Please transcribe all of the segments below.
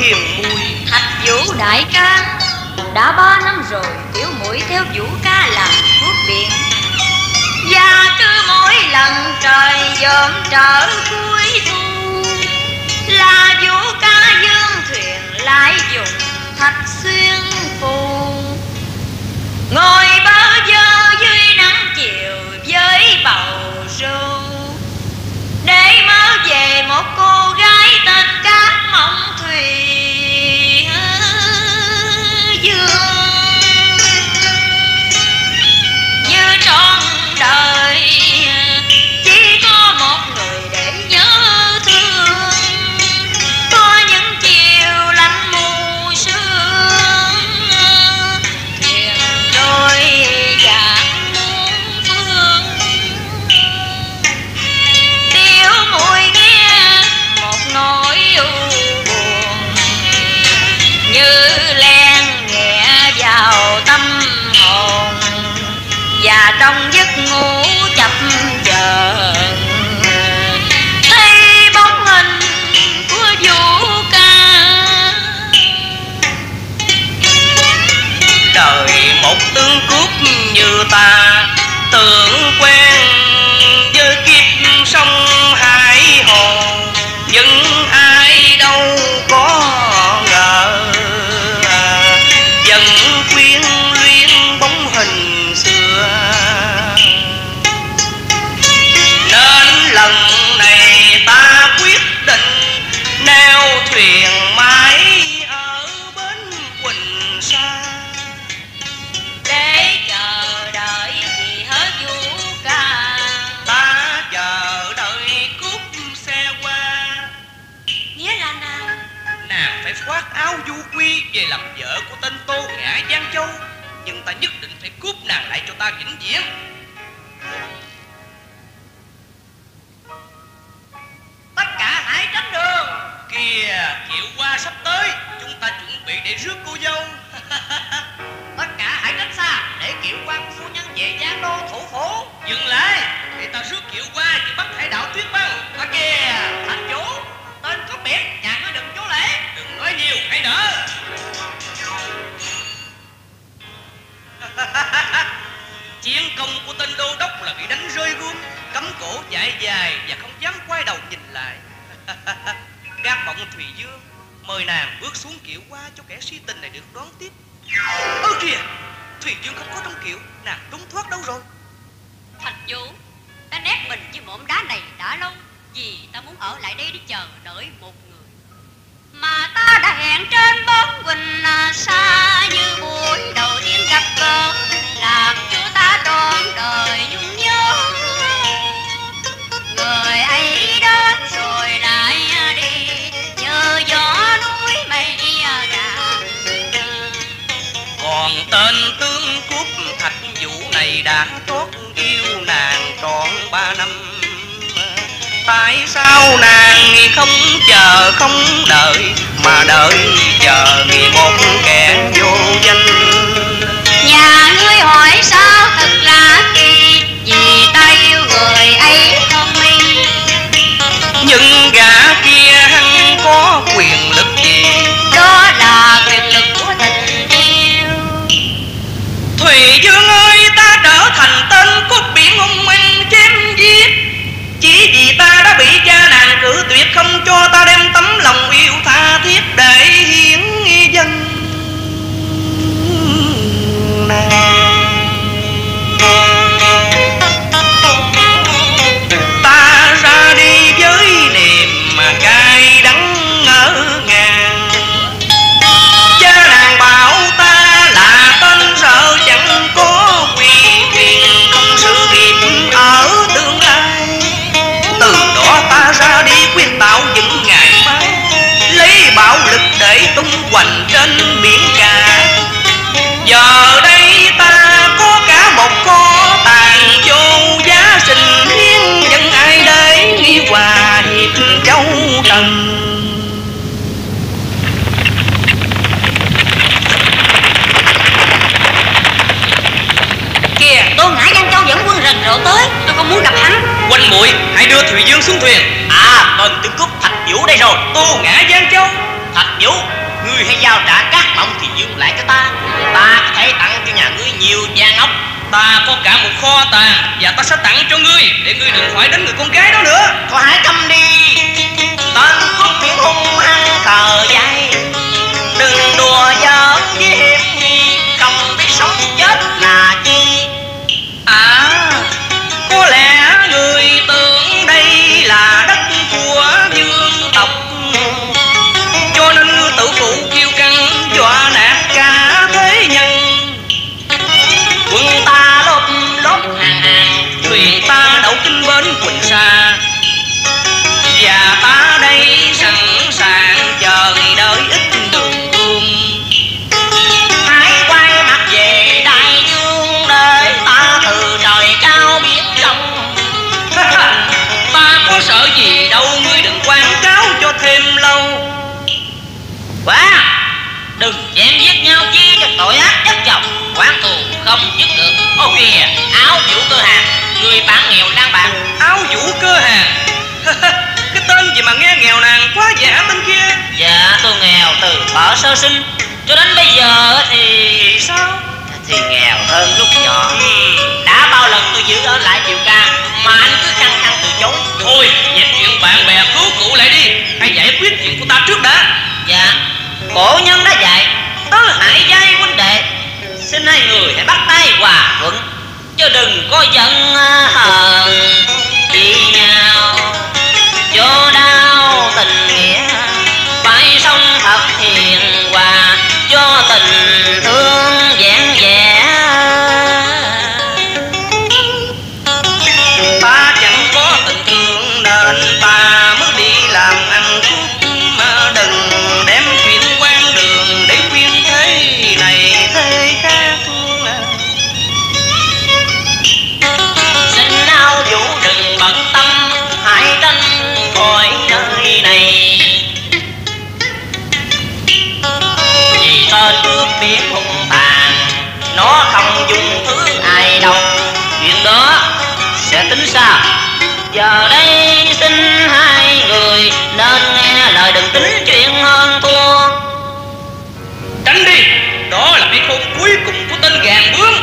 hiền mùi. Thạch Vũ đại ca, đã 3 năm rồi tiểu muội theo Vũ ca làm cướp biển, và cứ mỗi lần trời dòm trở cuối thu là Vũ ca dương thuyền lại dùng thạch xuyên phù, ngồi bơ vơ dưới nắng chiều với bầu râu để mơ về một cô gái tên Cát Mộng Thùy Dương. Như trọn đời chỉ có một người để nhớ thương, có những chiều lạnh mù sương, thuyền đôi dạng muôn phương. Tiểu muội nghe một nỗi u buồn như len nhẹ vào tâm hồn, và trong giấc ngủ chập chờn thấy bóng hình của Vũ ca. Đời một tướng cướp như ta, tưởng quen với kiếp sông hải hồ, nhưng ai đâu có ngờ vẫn quyến luyến bóng hình xưa. Nên lần này ta quyết định neo thuyền mãi ở bến Quỳnh Sa để chờ đợi gì hết Vũ ca. Ta chờ đợi cút xe qua. Nghĩa là nào? Nàng phải khoác áo Du Quy về làm vợ của tên Tô Ngã Giang Châu, nhưng ta nhất định phải cướp nàng lại cho ta vĩnh viễn. Tất cả hãy tránh đường. Kìa, Kiệu Hoa sắp tới, chúng ta chuẩn bị để rước cô dâu. Tất cả hãy tránh xa để Kiệu Hoa của phu nhân về Giang Đô thủ phủ. Dừng lại, để ta rước Kiệu Hoa thì bắt Hải Đảo Tuyết Băng. Ta kìa, Thành Vũ, tên có biển, nhà ngươi đừng vô lễ. Đừng nói nhiều, hãy đỡ. Chiến công của tên đô đốc là bị đánh rơi gươm, cắm cổ chạy dài và không dám quay đầu nhìn lại. Cát Mộng Thùy Dương, mời nàng bước xuống Kiệu Hoa cho kẻ si tình này được đón tiếp. Ơ kìa, Thùy Dương không có trong kiệu, nàng trốn thoát đâu rồi? Thành Vũ, ta nép mình với mỏm đá này đã lâu, vì ta muốn ở lại đây để chờ đợi một người mà ta đã hẹn trên bến Quỳnh Sa. Như buổi đầu tiên gặp gỡ làm cho ta trọn đời nhung nhớ, người ấy đến rồi lại đi như gió núi mây đà. Còn tên tướng cướp Thạch Vũ này đã trót yêu nàng trọn 3 năm. Tại sao nàng không chờ không đợi, mà đợi chờ vì một kẻ vô danh? Nhà ngươi hỏi sao thật là kỳ, vì ta yêu người ấy thông minh. Nhưng gã kia hắn có quyền lực gì? Đó là quyền lực của tình yêu. Thùy Dương ơi, ta trở thành tên cướp biển hung minh chém giết, chỉ vì ta đã bị cha nàng cử tuyệt, không cho ta đem tấm lòng yêu tha thiết để hiến dân nàng. Ta ra đi với niềm mà cay đắng ngỡ ngàng, cha nàng bảo ta là tên sợ chẳng có quyền quyền không sự nghiệp ở tương lai. Ta ra đi quyết tạo những ngày mai, lấy bạo lực để tung hoành trên biển cả. Giờ đây ta có cả một kho tàng vô giá, sinh hiến dân ai để hòa hiệp châu trần. Kìa, Tô Ngã Giang Châu dẫn quân rần rộ tới, tôi không muốn gặp hắn. Quanh muội, hãy đưa Thùy Dương xuống thuyền. À, tên tướng cướp Thạch Vũ đây rồi. Tô Ngã Giang Châu. Thạch Vũ ngươi hãy giao trả các mộng thì dương lại cho ta. Ta có thể tặng cho nhà ngươi nhiều vàng ngọc, ta có cả một kho tàng, và ta sẽ tặng cho ngươi để ngươi đừng hỏi đến người con gái đó nữa. Thôi hãy câm đi, tên Quốc Thiện hung hăng cờ dây, đừng đùa giỡn với hiệp nghi, không biết sống chết là chi. À, có lẽ người tưởng đây là đất của vương tộc, cho nên tự phụ kiêu căng dọa nạt cả thế nhân. Quân ta lốp lốp hàng hàng, thuyền ta đậu kinh bến Quỳnh Sa, và ta đây sẵn sàng chờ đợi ít đường thương. Hãy quay mặt về đại dương để ta từ trời cao biển rộng. Ta có sợ gì đâu, ngươi đừng quảng cáo cho thêm lâu quá. Đừng chém giết nhau chi cho tội ác chất chồng, quán thù không dứt được. Ô kìa, Áo Vũ Cơ Hàng, người bán nghèo lang bạc. Áo Vũ Cơ Hàng? Cái tên gì mà nghe nghèo nàng quá giả bên kia. Dạ tôi nghèo từ bỏ sơ sinh cho đến bây giờ thì sao? Thì nghèo hơn lúc nhỏ. Đã bao lần tôi giữ ở lại Diệu Ca mà anh cứ khăng khăng từ chối. Thôi dẹp chuyện bạn bè cứu cụ lại đi, hãy giải quyết chuyện của ta trước đã. Dạ cổ nhân đã dạy tớ hãy dây huynh đệ, xin hai người hãy bắt tay hòa thuận, chứ đừng có giận hờn đi nhau cho đau tình nghĩa. Phải sống thật hiền hòa cho tình thương vẹn vẹn. Ta chẳng có tình thương nên ta mới đi làm ăn cướp, mà đừng đem chuyện quan đường để khuyên thế này thế khác. Xin Áo Vũ đừng bận tâm, hãy tranh khỏi nơi này. Vì tên cướp biết hung tàn, nó không dung thứ ai đâu. Chuyện đó sẽ tính sao? Giờ đây xin hai người nên nghe lời, đừng tính chuyện hơn thua. Tránh đi, đó là cái khôn cuối cùng của tên gàn bướng.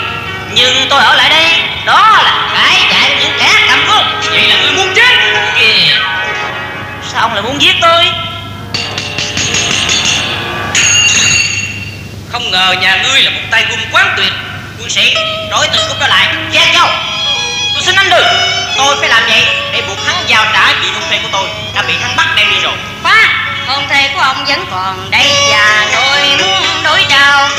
Nhưng tôi ở lại đây, đó là cái chạy của những kẻ cầm cướp. Vậy là người muốn chết kìa. Sao ông lại muốn giết tôi? Không ngờ nhà ngươi là một tay quân quán tuyệt. Quân sĩ, đối tượng cút trở lại. Giác nhau. Tôi xin anh đừng. Tôi phải làm vậy để buộc hắn giao trả vì hôn thê của tôi đã bị hắn bắt đem đi rồi. Phá, hôn thê của ông vẫn còn đây và tôi muốn đối trao.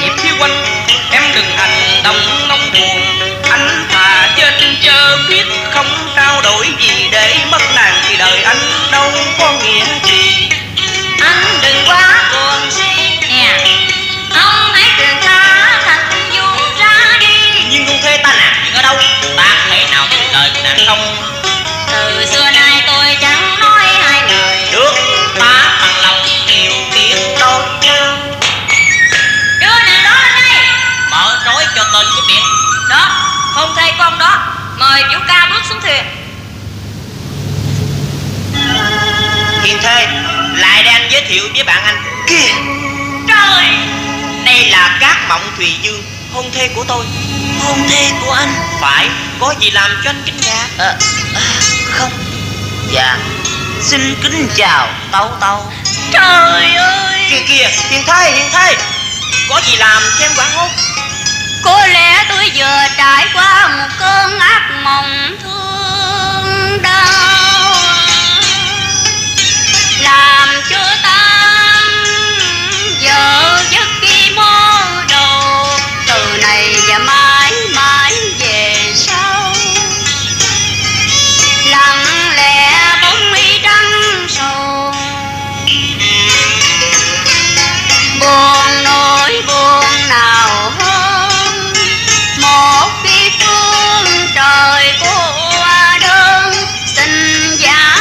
Diệp Thiếu Quanh, em đừng hành động nông buồn. Anh thà chết chớ quyết không trao đổi gì để mất nàng thì đời anh đâu có nghĩa gì. Anh đừng quá buồn si nè, ông hãy trường ta thật vuông ra đi. Nhưng hôn thê ta nạt chuyện ở đâu? Ta thể nào tin lời của nàng không? Từ xưa nay tôi chẳng nói hai lời. Được, ta bằng lòng điều kiện đôi nhau. Đưa nàng đó lên đây. Mở trói cho tên của biển. Đó, hôn thê của ông đó. Mời Vũ Ca bước xuống thuyền. Hiền thê, lại đang giới thiệu với bạn anh. Kìa, trời, đây là Cát Mộng Thùy Dương, hôn thê của tôi. Hôn thê của anh? Phải, có gì làm cho anh kinh ngạc? Không. Dạ, xin kính chào Tâu Tâu. Trời ơi. Kìa kìa, Hiền thê, có gì làm cho em hoảng hốt? Có lẽ tôi vừa trải qua một cơn ác mộng thương đau, làm cho ta vợ giấc khi mơ đầu. Từ này và mãi mãi về sau, lặng lẽ bóng y trắng sầu. Buồn nỗi buồn nào hơn một khi phương trời cô đơn. Xin gia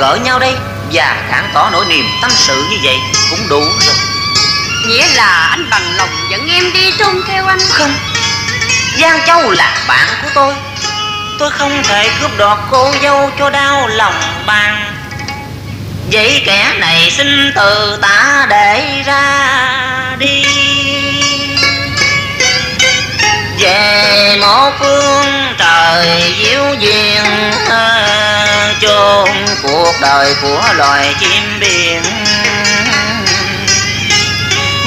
Gỡ nhau đây và thẳng tỏ nỗi niềm tâm sự như vậy cũng đủ rồi. Nghĩa là anh bằng lòng dẫn em đi chung theo anh? Không, Giang Châu là bạn của tôi. Tôi không thể cướp đoạt cô dâu cho đau lòng bạn. Vậy kẻ này xin từ tả để ra đi, về một phương trời diệu duyên chôn cuộc đời của loài chim biển,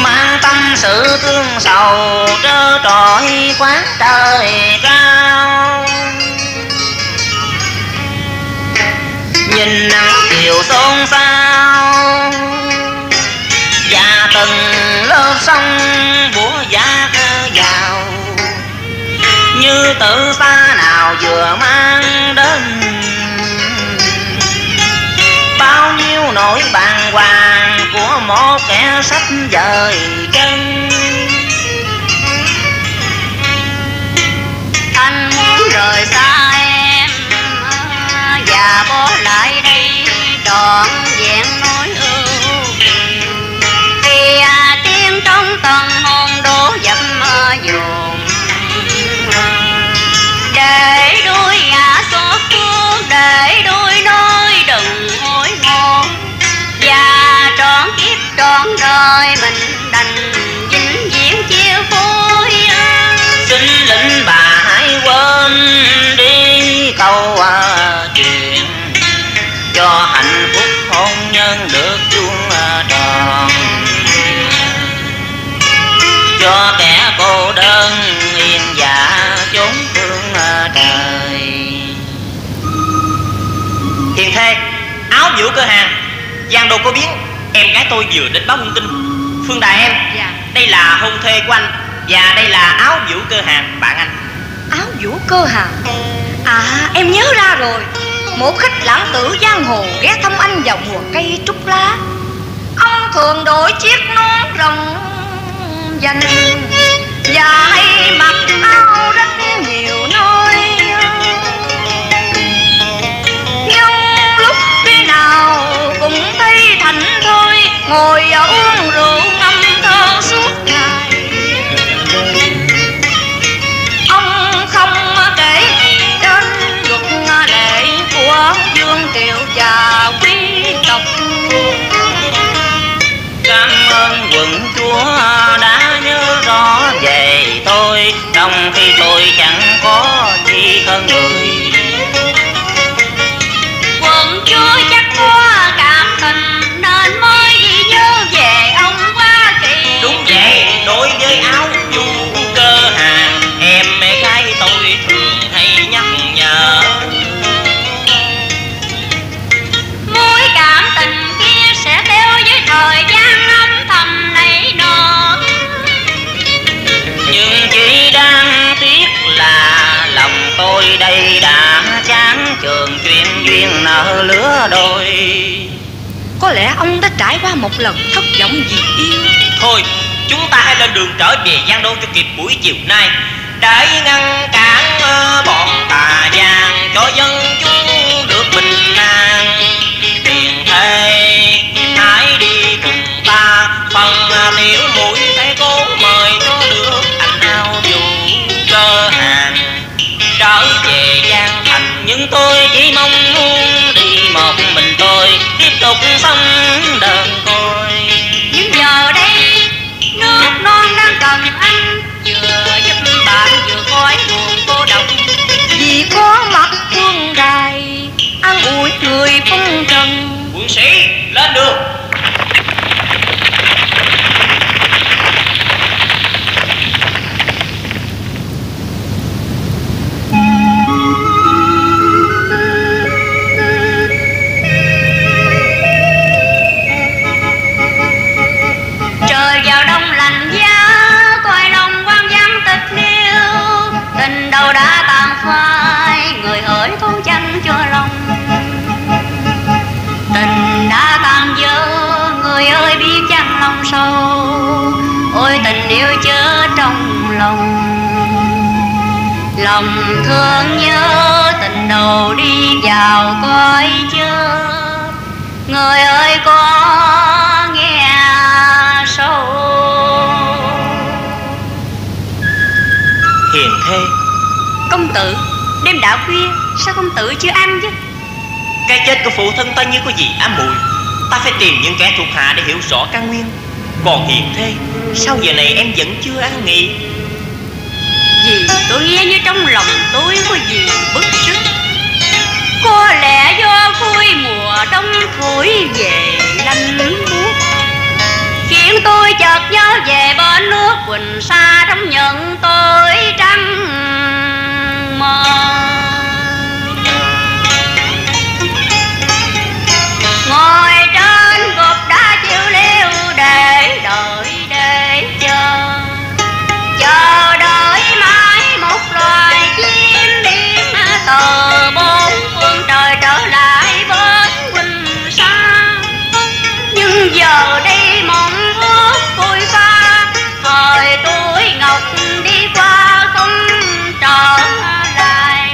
mang tâm sự thương sầu trơ trọi quá trời cao. Nhìn nắng chiều xôn xao và từng lớp sông bủa giá vào, như từ xa nào vừa mang đến bao nhiêu nỗi bàng hoàng của một kẻ sách dời chân. Anh muốn rời xa em và bỏ lại đây trọn vẹn nỗi ưu vì tiếng trong tầng hồn đổ dập dồn để đuôi xót thương, để đuôi nói đừng hối hôn và trọn kiếp trọn đời mình đành vĩnh viễn chia phối. Xin lĩnh bà hãy quên đi câu chuyện cho hạnh phúc hôn nhân được vuông tròn, cho kẻ cô đơn yên dạ chốn phương trời. Hiền Thê, Áo Vũ Cơ Hàng, Giang Đô có biết em gái tôi vừa đến báo thông tin. Phương Đà em, dạ. Đây là hôn thê của anh và đây là Áo Vũ Cơ Hàng bạn anh. Áo Vũ Cơ Hàng? À, em nhớ ra rồi. Một khách lãng tử giang hồ ghé thăm anh vào mùa cây trúc lá. Ông thường đội chiếc nón rồng dành và hay mặc áo rất nhiều nơi, nhưng lúc thế nào cũng thấy thảnh thơi ngồi và uống rượu ngâm thơ suốt ngày. Ông không kể đến luật lệ của vương triều và quý tộc. Cảm ơn quận chúa đã nhớ rõ về tôi trong khi tôi chẳng có gì hơn người. Quận chúa chắc quá cảm tình nên mới nhớ về ông quá kỳ. Đúng vậy, đối với Áo Vũ Cơ Hàng, em gái tôi thường hay nhắc nhở. Mối cảm tình kia sẽ theo với thời gian âm thầm nảy nở, nhưng chỉ đáng tiếc là lòng tôi đây đã chán trường chuyện duyên nợ lứa đôi. Có lẽ ông đã trải qua một lần thất vọng vì yêu. Thôi, chúng ta hãy lên đường trở về Giang Đô cho kịp buổi chiều nay. để ngăn cản bọn tà giang cho dân chúng được bình an. Tiền thế hãy đi cùng ta, phần liễu mũi thấy cố mời nó được anh ao dù cơ hàng trở về Giang Thành. Nhưng tôi chỉ mong muốn đi một mình, tôi tiếp tục sống đời tôi. Nhưng giờ đây nước non đang cần anh, vừa giúp bạn vừa khói buồn cô độc. Vì có mặt quân đài ăn ủi người phong trần. Quân sĩ lên đường. Ôi tình yêu chớ trong lòng, lòng thương nhớ tình đầu đi vào coi chớ. Người ơi có nghe sâu. Hiền thê, công tử, đêm đã khuya sao công tử chưa ăn chứ? Cái chết của phụ thân ta như có gì ám muội, ta phải tìm những kẻ thuộc hạ để hiểu rõ căn nguyên. Còn Hiền thê, sao giờ này em vẫn chưa ăn nghỉ? Vì tôi nghe như trong lòng tôi có gì bức rứt. Có lẽ do cuối mùa đông thổi về lạnh buốt, khiến tôi chợt nhớ về bên nước Quỳnh Sa trong nhận tôi trăng mơ. Ngồi trên gục đá chiêu liêu để đợi, để chờ, chờ đợi mãi một loài chim điên từ bốn phương trời trở lại bến Quỳnh Sa. Nhưng giờ đây mộng ước côi pha, thời tuổi ngọc đi qua không trở lại,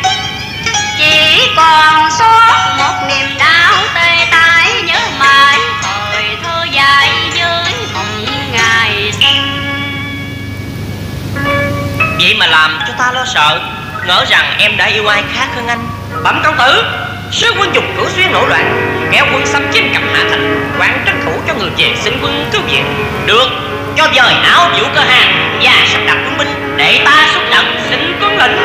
chỉ còn sót một niềm đau tê tái nhớ mãi thời thơ dài với mộng ngày xanh. Vậy mà làm cho ta lo sợ, ngỡ rằng em đã yêu ai khác hơn anh. Bẩm công tử, sứ quân Dục Cửu Xuyên nổi loạn, kẻ quân xâm chiếm Cẩm Hạ Thành, quan trấn thủ cho người về xin quân cứu viện. Được, cho dời áo Vũ Cơ Hàng và sắp đặt quân binh để ta xuất động xin tuân lệnh.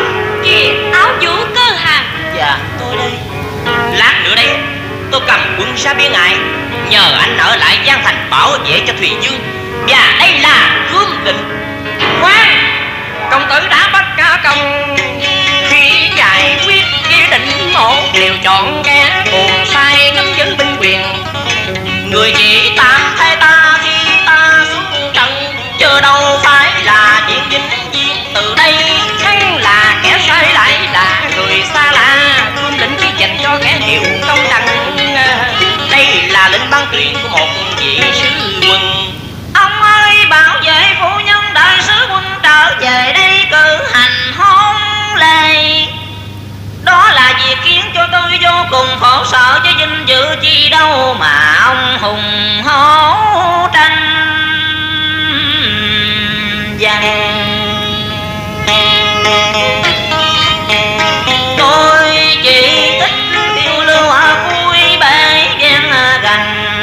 Kìa, áo Vũ Cơ Hàng. Dạ, tôi đây. Lát nữa đây, tôi cầm quân ra biên ải, nhờ anh ở lại Giang Thành bảo vệ cho Thùy Dương. Và đây là Vương Định. Khoan, công tử đã bắt cả công khi giải quyết kế định một liều chọn kẻ buồn sai cấp dân binh quyền. Người chỉ tạm thay ta khi ta xuống trận, chưa đâu phải là chuyện dính viên. Từ đây hắn là kẻ sai lại là người xa lạ, Vương Định chỉ dành cho kẻ hiểu công đằng. Đây là lệnh ban tuyên của một vị sứ quân. Ông ơi, bảo vệ phu nhân, đại sứ quân trở về đây cử hành hôn lễ. Đó là việc khiến cho tôi vô cùng khổ sở, chứ vinh dự chi đâu mà ông hùng hổ tranh giang. Tôi chỉ thích phiêu lưu ở cuối bể ghen gành,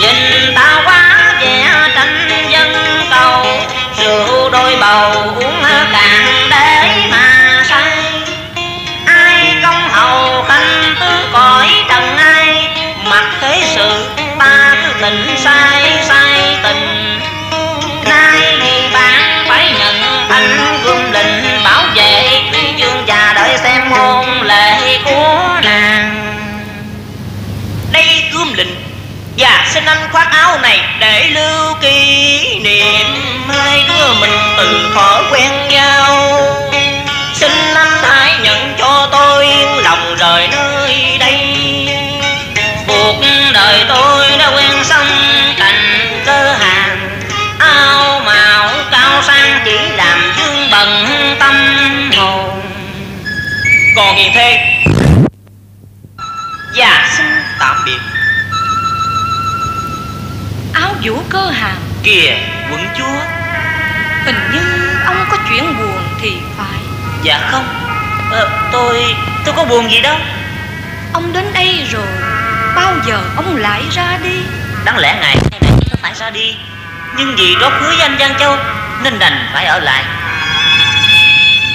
nhìn ta quá vẻ tranh dân cầu, rượu đôi bầu uống càng để mà say. Ai công hầu khanh tứ cõi trần ai, mặc thế sự ta cứ tình sai sai tình. Nay thì bạn phải nhận anh Vương Định bảo vệ Thùy Dương và đợi xem hôn lễ của nàng. Đây Vương Định, và xin anh khoác áo này để lưu kỷ niệm hai đứa mình từ thuở quen nhau. Xin anh hãy nhận cho tôi yên lòng rời nơi đây, cuộc đời tôi đã quen xong cạnh Cơ Hàng. Áo màu cao sang chỉ làm vương bần tâm, Cò Nghiền Thê và xin tạm biệt. Áo Vũ Cơ Hàm, kìa quận chúa, hình như ông có chuyện buồn thì phải. Dạ không, tôi có buồn gì đâu. Ông đến đây rồi, bao giờ ông lại ra đi? Đáng lẽ ngày nay tôi phải ra đi, nhưng vì đó cưới anh Giang Châu nên đành phải ở lại.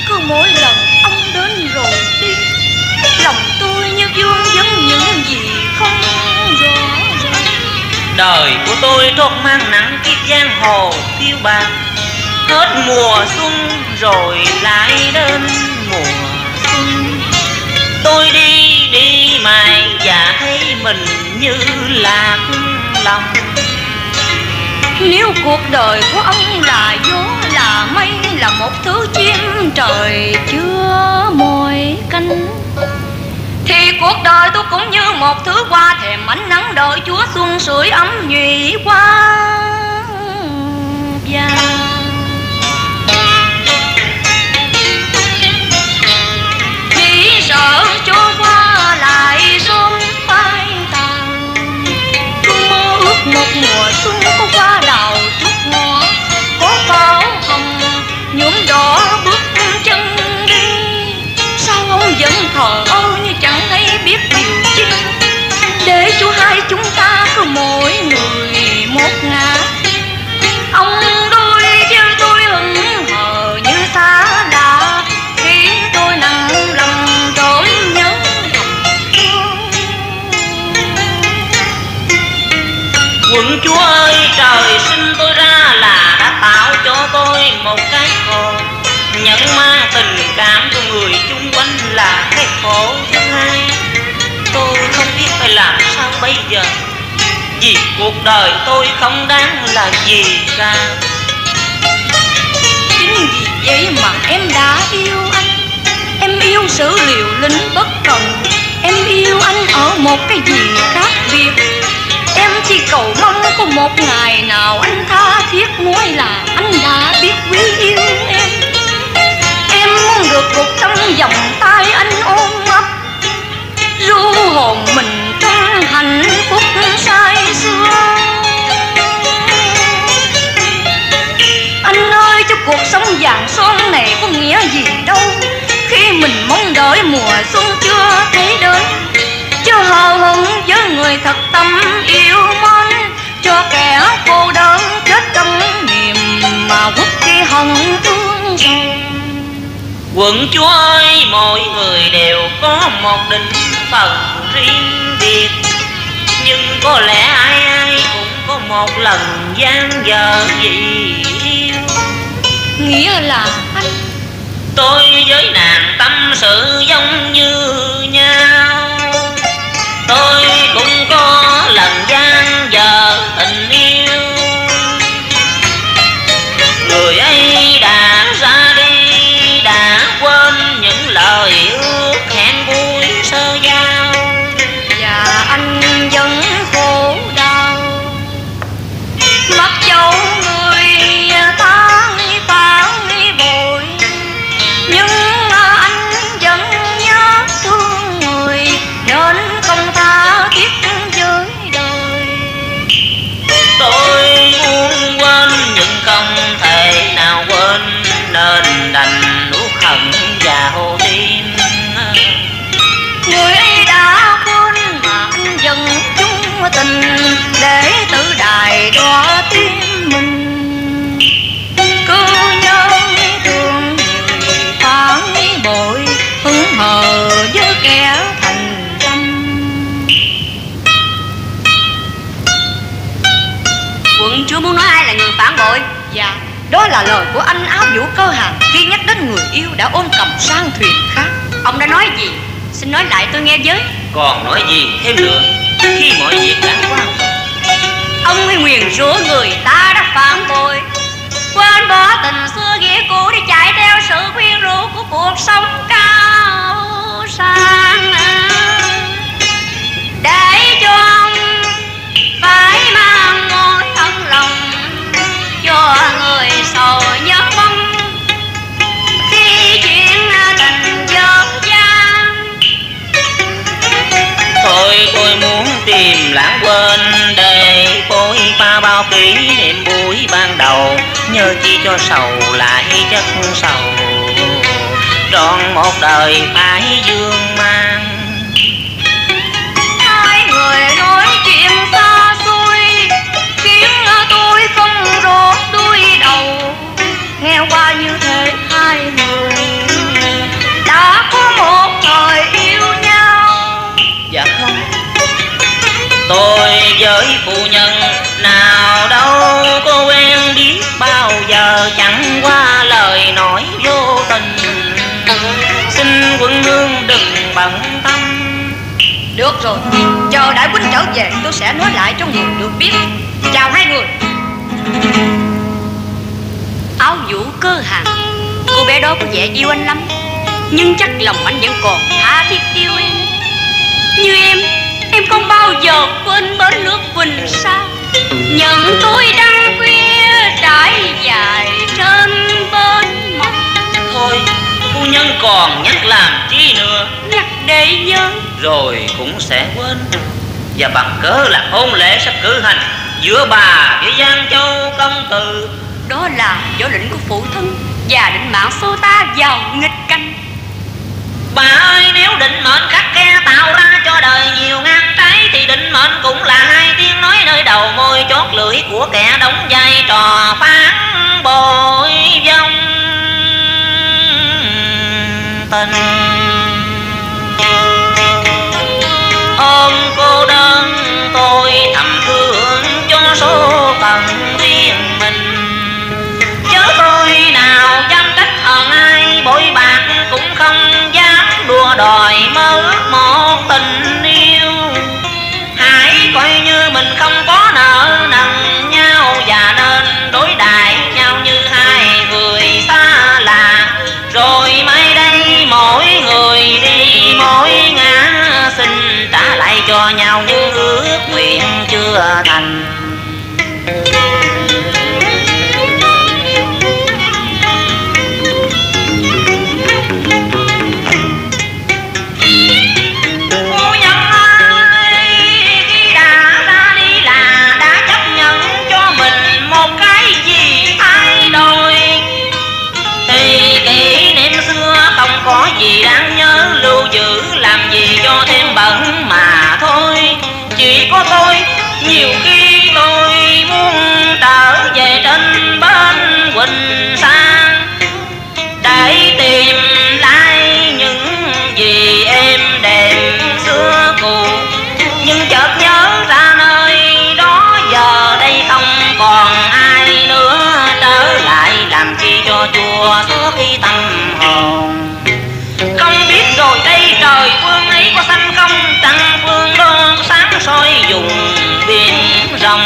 Cứ mỗi lần ông đến rồi đi, lòng tôi như vương vấn những gì không rõ ràng. Đời của tôi trót mang nặng cái giang hồ phiêu bạt, hết mùa xuân rồi lại đến mùa xuân. Tôi đi đi mãi và thấy mình như lạc lòng. Nếu cuộc đời của ông là gió là mây, là một thứ chim trời chưa mồi canh, thì cuộc đời tôi cũng như một thứ hoa thèm ánh nắng đợi chúa xuân sưởi ấm nhụy qua vàng. Chỉ sợ cho qua lại sớm phai tàn, tôi mơ ước một mùa xuân có hoa đào chút ngọt, có pháo hồng nhuộm đỏ bước chân đi. Sao ông vẫn thờ ơ như chẳng thấy biết điều chi? Để chú hai chúng ta cứ mỗi người một ngả. Ông đôi với tôi hững hờ như xa lạ, khi tôi nặng lòng trỗi nhớ quận chúa ơi. Trời sinh tôi ra là đã tạo cho tôi một cái khổ, nhận ma tình cảm của người chung quanh là cái khổ thứ hai. Tôi không biết phải làm sao bây giờ, vì cuộc đời tôi không đáng là gì cả. Chính vì vậy mà em đã yêu anh, em yêu sự liều lĩnh bất cần, em yêu anh ở một cái gì khác biệt. Em chỉ cầu mong có một ngày nào anh tha thiết nói là anh đã biết quý yêu em. Em muốn được gục trong vòng tay anh ôm ấp, ru hồn mình trong hạnh phúc say sưa. Anh ơi, cho cuộc sống vàng son này có nghĩa gì đâu, khi mình mong đợi mùa xuân chưa thấy đến. Cho hờ hững với người thật tâm yêu mến, cho kẻ cô đơn chết trong niềm mà quốc kỳ hồng thương rồi. Quận chúa ơi, mỗi người đều có một định phận riêng biệt, nhưng có lẽ ai ai cũng có một lần gian dở vì yêu. Nghĩa là anh, tôi với nàng tâm sự giống như nhau. Tôi cũng có lần gian dở tình yêu, người ấy đã ra đi, đã quên những lời ước hẹn vui sơ giao, và anh vẫn khổ đau. Mặc dẫu người tháng tan bụi, nhưng anh vẫn nhớ thương người nên không tha thiết với đời. Tôi muốn quên nhưng không thể nào quên, nên đành nuốt hận và hô tim. Người ấy đã quên mà anh vẫn chung tình, để tự đài đọa tim mình. Cứ nhớ thương người phản bội, hững hờ với kẻ thành tâm. Quận chúa muốn nói ai là người phản bội? Dạ, đó là lời của anh Áo Vũ Cơ Hàm khi nhắc đến người yêu đã ôm cầm sang thuyền khác. Ông đã nói gì? Xin nói lại tôi nghe với. Còn nói gì thêm nữa, khi mọi việc đã qua. Ông ấy nguyền rủa người ta đã phản bội, quên bỏ tình xưa nghĩa cũ để chạy theo sự quyến rũ của cuộc sống cao sang, để cho ông phải mang mối ân lòng cho người sầu nhớ mong khi chuyện tình dở dang. buổi ban đầu, nhớ chi cho sầu lại chất sầu. Trọn một đời phải dương mang. Hai người nói chuyện xa xôi, khiến tôi không rõ đuôi đầu. Nghe qua như thế hai người đã có một thời yêu nhau. Dạ không, tôi với phụ nhân nào đâu có quen biết bao giờ, chẳng qua lời nói vô tình. Xin quân nương đừng bận tâm. Được rồi, chờ đại quân trở về tôi sẽ nói lại cho người được biết. Chào hai người. Áo Vũ Cơ Hàng, cô bé đó có vẻ yêu anh lắm, nhưng chắc lòng anh vẫn còn tha thiết yêu em. Như em không bao giờ quên bến nước Quỳnh Sao. Nhận tôi đang khuya trải dài trên bên móc. Thôi, phu nhân còn nhắc làm chi nữa. Nhắc để nhớ rồi cũng sẽ quên. Và bằng cớ là hôn lễ sắp cử hành giữa bà với Giang Châu công tử. Đó là võ lệnh của phụ thân và định mệnh xô ta vào nghịch canh. Bà ơi, nếu định mệnh khắc khe tạo ra cho đời nhiều ngang trái, thì định mệnh cũng là hai tiếng nói nơi đầu môi, chót lưỡi của kẻ đóng vai trò phán bội vong tình. Ôm cô đơn tôi thầm thương cho số phận riêng mình, chớ tôi nào dám trách hờn ai, bội bạc cũng không dám đua đòi mơ ước một tình yêu. Hãy coi như mình không có nợ nần nhau, và nên đối đãi nhau như hai người xa lạ. Rồi mai đây mỗi người đi mỗi ngã, xin trả lại cho nhau những ước nguyện chưa thành. Có gì đáng nhớ lưu giữ, làm gì cho thêm bẩn mà thôi. Chỉ có tôi, nhiều khi tôi muốn trở về trên bên Quỳnh Sang để tìm lại những gì em đẹp xưa cũ. Nhưng chợt nhớ ra nơi đó giờ đây không còn ai nữa, trở lại làm chi cho chua suốt khi tâm hồn. Không biết rồi đây trời phương ấy có xanh không, trăng phương đó sáng soi dùng biển rồng.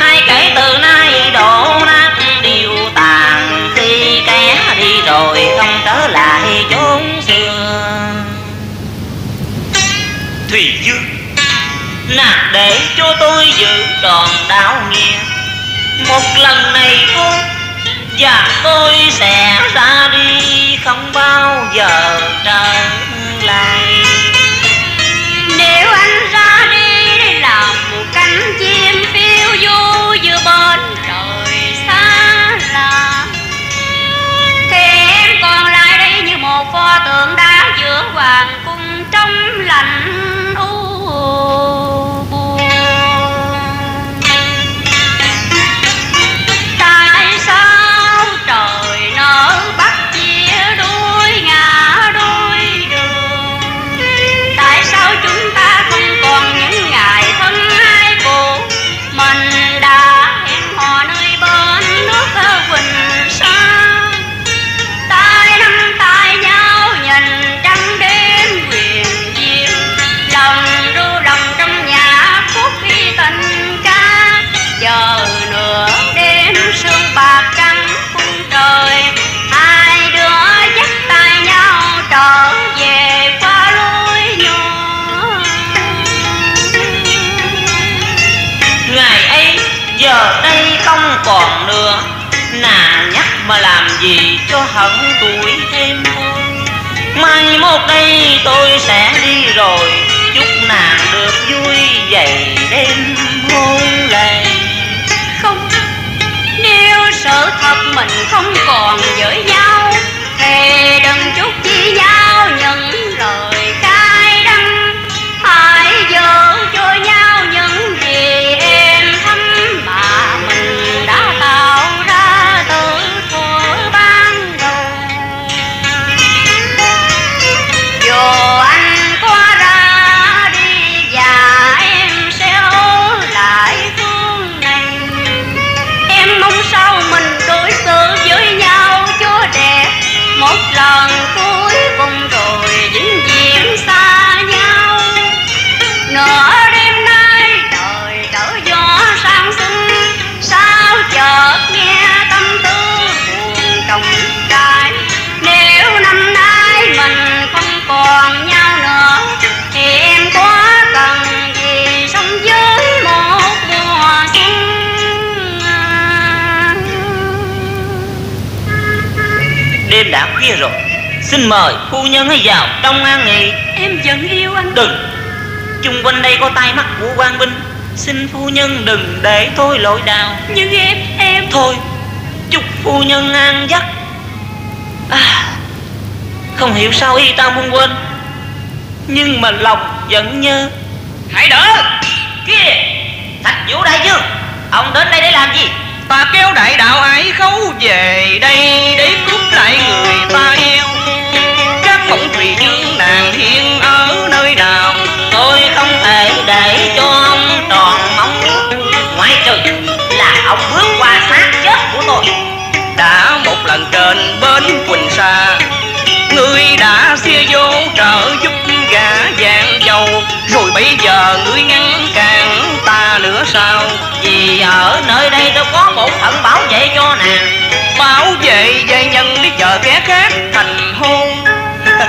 Hai kể từ nay đổ nát điều tàn, khi kẻ đi rồi không trở lại chốn xưa. Thùy Dương, nạp để cho tôi giữ tròn đạo nghĩa. Một lần này cô và tôi sẽ ra đi, không bao giờ trở lại. Nếu anh ra đi đây là một cánh chim phiêu du giữa bên trời xa lạ, thì em còn lại đây như một pho tượng đá giữa hoàng cung trong lạnh u buồn. Tại sao trời nở bắt chia đôi ngã đôi đường? Tại sao chúng ta không còn những ngày thân hai cuộc? Mình đã hẹn hò nơi bên nước Quỳnh Sao, tay nắm tay nhau nhìn trăng đêm huyền diệu, lòng ru lòng trong nhà khúc khi tình ca. Chờ nửa đêm sương bạc trắng trời, hai đứa dắt tay nhau trở về qua lối nhỏ. Ngày ấy giờ đây không còn nữa, nàng nhắc mà làm gì cho hận tuổi thêm thôi. Mai một đây tôi sẽ đi rồi, chúc nàng được vui dậy đêm hôn lệ. Không sự thật mình không còn với nhau, thề đừng chúc chi nhau những lời cay đắng, hãy dỡ cho nhau những gì em thấm mà mình đã tạo ra từ thuở ban đầu. Dù anh có ra đi và em sẽ ở lại phương này, em mong sao mình đối xử với nhau cho đẹp một lần cuối cùng rồi vĩnh viễn xa nhau. Nửa đêm nay trời đỡ gió sang xuân, sao chợt nghe tâm tư buồn trong trái. Nếu năm nay mình không còn nhau nữa thì em có cần gì sống với một mùa xuân. Đêm đã khuya rồi, xin mời phu nhân hãy vào trong an nghỉ. Em vẫn yêu anh. Đừng, chung quanh đây có tai mắt của quan binh, xin phu nhân đừng để tôi lội đào. Nhưng em thôi, chúc phu nhân an giấc. Không hiểu sao y ta muốn quên, nhưng mà lòng vẫn nhớ. Hãy đỡ kia, Thạch Vũ đại dương, ông đến đây để làm gì? Ta kéo đại đạo Hải Khấu về đây để cướp lại người ta yêu. Các bổng thủy dương nàng thiên ở nơi nào, tôi không thể để cho ông tròn mong ước, ngoại trừ là ông bước qua xác chết của tôi. Đã một lần trên bến Quỳnh Sa, ngươi đã xia vô trợ giúp gã vàng dầu, rồi bây giờ ngươi ngăn cản ta nữa sao? Vì ở nơi đây tôi có bổn phận bảo vệ cho nàng. Bảo vệ giai nhân để chờ kẻ khác thành hôn.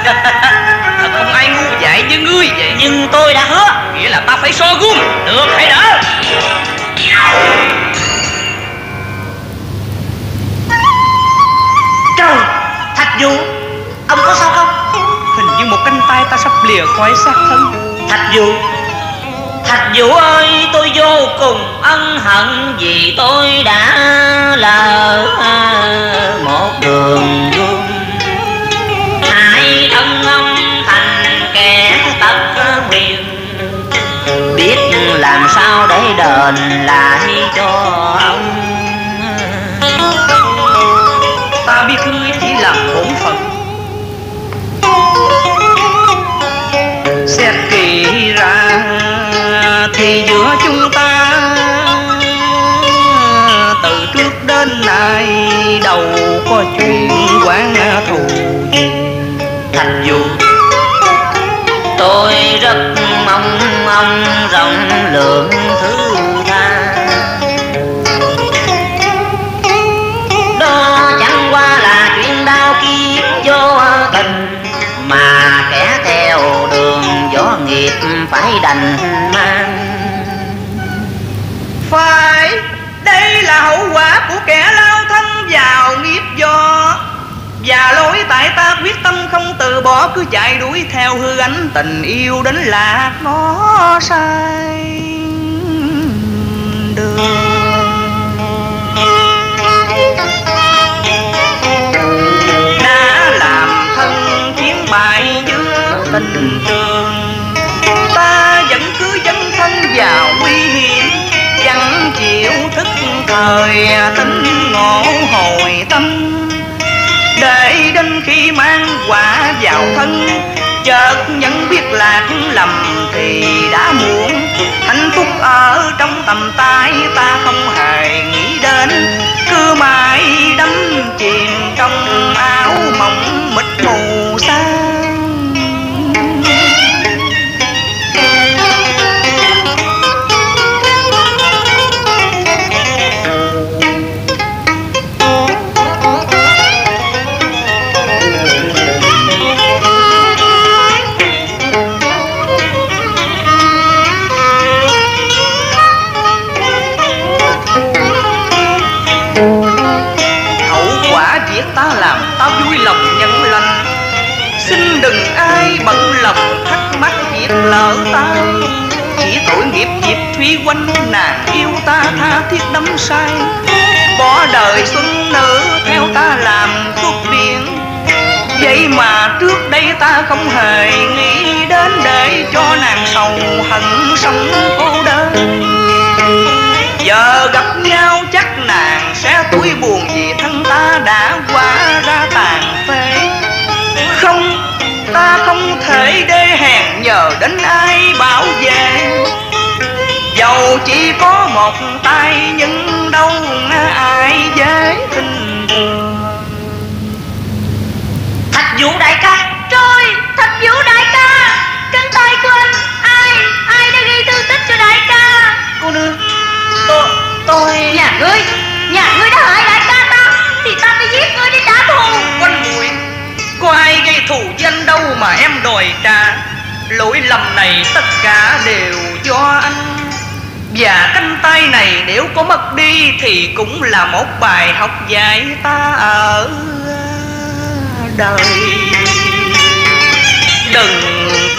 Thật không ai ngu dại như ngươi vậy. Nhưng tôi đã hứa, nghĩa là ta phải so gương. Được, hãy đỡ. Trời, Thạch Vũ, ông có sao không? Hình như một cánh tay ta sắp lìa khỏi xác thân. Thạch Vũ ơi, tôi vô cùng ân hận vì tôi đã lỡ một đường gương, hại thân ông thành kẻ tật nguyền. Biết làm sao để đền lại cho ông. Ta biết ngươi chỉ làm bổn phận, xét kỹ ra thì giữa chúng ta từ trước đến nay đâu có chuyện oán thù. Thành Vũ, tôi rất mong ông rộng lượng thứ tha. Đó chẳng qua là chuyện đau kiếp vô tình, mà kẻ theo đường võ nghiệp phải đành mang. Phải, đây là hậu quả của kẻ lao thân vào nghiệp do, và lỗi tại ta quyết tâm không từ bỏ, cứ chạy đuổi theo hư ánh tình yêu đến lạc nó sai đường. Đã làm thân chiến bại giữa tình trường, ta vẫn cứ dấn thân vào nguy hiểm, chẳng chịu thức thời tính ngộ hồi tâm. Để đến khi mang quả vào thân, chợt nhận biết lạc lầm thì đã muộn. Hạnh phúc ở trong tầm tay ta không hề nghĩ đến, cứ mãi đắm chìm trong áo mộng mịt mù xa. Ta làm ta vui lòng nhân lành, xin đừng ai bận lòng thắc mắc việc lỡ ta. Chỉ tội nghiệp Diệp Thúy Oanh, nàng yêu ta tha thiết đắm say. bỏ đời xuân nữ theo ta làm xuất viện. Vậy mà trước đây ta không hề nghĩ đến để cho nàng sầu hận sống cô đơn. Giờ gặp nhau chắc nàng sẽ tủi buồn vì thân ta đã quá ra tàn phế. Không, ta không thể để hẹn nhờ đến ai bảo vệ. Dầu chỉ có một tay nhưng đâu ai dễ tin đường. Thạch Vũ đại ca, trời, Thạch Vũ đại ca, trên tay của anh ai đã ghi thư tích cho đại ca? Cô nương, tôi nhà ngươi đã hại đại ca ta thì ta phải giết ngươi để trả thù. Quanh mũi, có ai gây thù danh đâu mà em đòi trả. Lỗi lầm này tất cả đều do anh. Và cánh tay này nếu có mất đi thì cũng là một bài học dạy ta ở đời. Đừng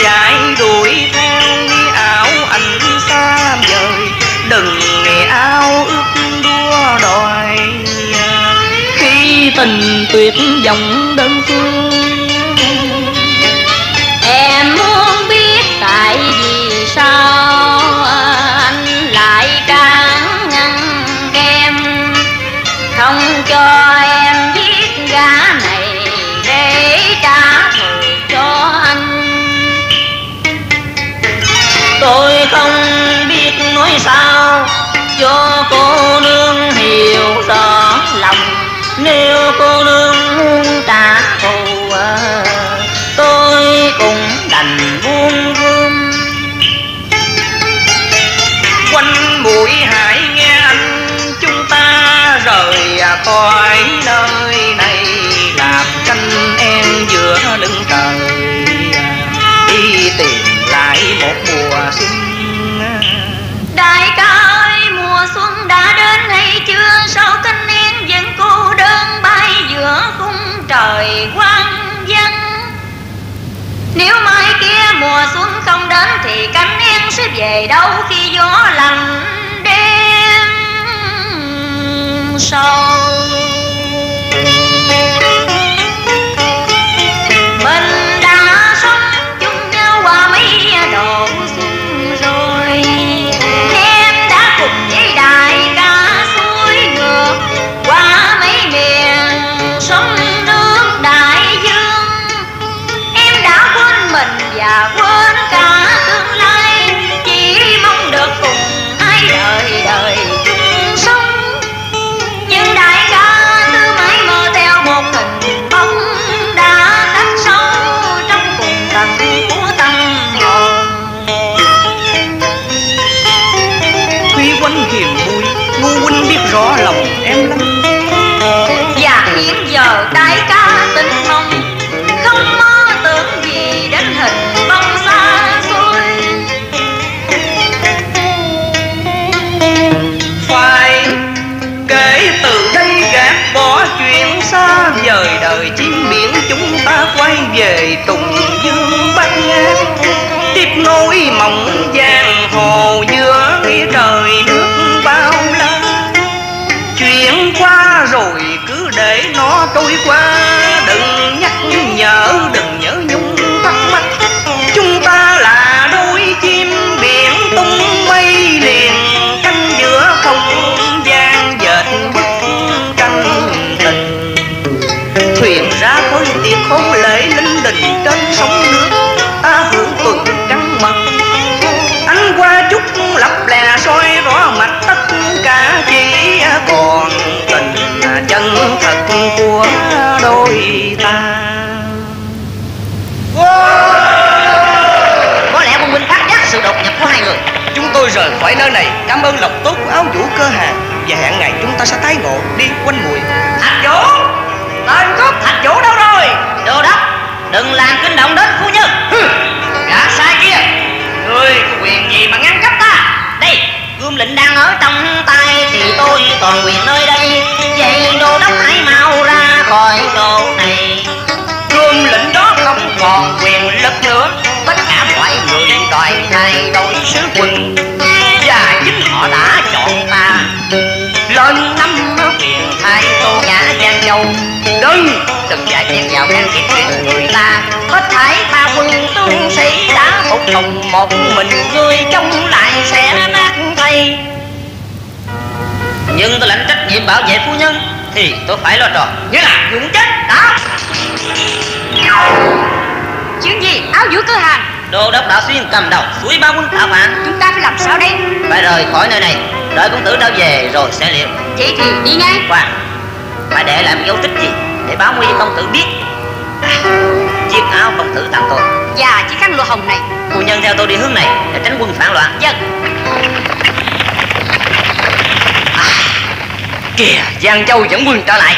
chạy đuổi theo đi ảo ảnh xa vời, đừng nghe ao ước đua đòi. Khi tình tuyệt vọng đơn phương, em muốn biết tại vì sao anh lại tráng ngăn em, không cho em giết gã này để trả thù cho anh. Tôi không biết nói sao cho cô nương hiểu rõ lòng. Nếu cô nương muốn trả thù tôi cũng đành buông gươm. Quanh mũi hãy nghe anh, chúng ta rời khỏi nơi này. Làm canh em giữa lưng trời, đi tìm lại một mùa xuân. Đại ca ơi, mùa xuân đã đến hay chưa? Sao thanh niên vẫn cô đơn bay giữa khung trời quang vắng? Nếu mai kia mùa xuân không đến thì cánh em sẽ về đâu khi gió lạnh đêm sâu? Mình đã sống chung nhau qua mấy độ xuân rồi, em đã cùng với đại ca xuôi ngược qua mấy miền sông nước đại dương. Em đã quên mình và quên cả tương lai, chỉ mong được cùng ai đời đời chung sống. Nhưng đại ca cứ mãi mơ theo một hình bóng đã đánh sâu trong cùng tầng của tâm hồn. Quý Quanh hiền vui, Ngu Huynh biết rõ lòng em lắm. Và hiện giờ đại ca tình mong, không mơ tưởng gì đến hình bóng xa xôi. Phải kể từ đây gạt bỏ chuyện xa vời đời chiến biển, chúng ta quay về Tùng Dương Bát Ngát, tiếp nối mộng giang hồ giữa nghĩa trời nước bao la. Chuyện qua rồi cứ để nó trôi qua, đừng nhắc nhở, đừng nhớ nhung thắc mắc. Chúng ta là đôi chim biển tung bay liền canh giữa không gian dệt bức tranh tình. Thuyền ra khơi tiệc khốn lễ linh đình trên sóng nước, ta hưởng tuần trăng mật. Ánh qua chút lập lè soi rõ mặt tất cả, chỉ còn tình chân thật của đôi ta. Có lẽ quân binh phát giác sự đột nhập của hai người, chúng tôi rời khỏi nơi này. Cảm ơn lòng tốt của áo vũ cơ hàng, và hẹn ngày chúng ta sẽ tái ngộ. Đi Quanh mũi. Thạch Vũ, tên cốt Thạch Vũ đâu rồi? Đồ đốc, đừng làm kinh động đến phu nhân. Gã sai kia, ngươi có quyền gì mà ngăn cách ta? Đây, gươm lệnh đang ở trong tay thì tôi toàn quyền nơi đây. Vậy đồ đốc hãy mau ra khỏi chỗ này. Gươm lệnh đó không còn quyền lực nữa, tất cả mọi người đòi thay đổi sứ quân, và chính họ đã chọn ta lên năm quyền. lớn, đừng dạy tiền vào khen cái chuyện người ta. Hết thảy ba quân tướng sĩ đã phục tùng một mình ngươi, chống lại sẽ nát thay. Nhưng tôi lãnh trách nhiệm bảo vệ phu nhân thì tôi phải lo tròn, nghĩa là dũng chết đó. Chuyện gì áo vũ cơ hàng? Đô đốc Đạo Xuyên cầm đầu suối ba quân tạo phản. Chúng ta phải làm sao đây? Phải rời khỏi nơi này, đợi công tử đâu về rồi sẽ liệu. Vậy thì đi ngay. Hoàng, phải để lại một dấu tích gì để báo nguy công tử biết chiếc áo công tử tặng tôi và chiếc khăn lụa hồng này. Phu nhân theo tôi đi hướng này để tránh quân phản loạn. Dân. Kìa, Giang Châu dẫn quân trở lại.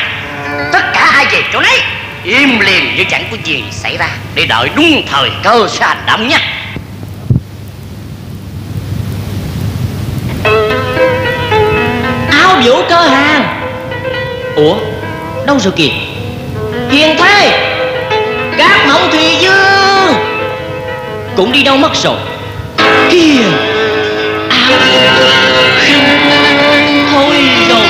Tất cả ai về chỗ nấy, im liền như chẳng có gì xảy ra, để đợi đúng thời cơ sẽ hành động nha. Áo Vũ Cơ Hàng, ủa đâu rồi kìa? Hiền Thái, các Mộng Thùy Dương cũng đi đâu mất rồi kìa. Áo khăn thôi rồi,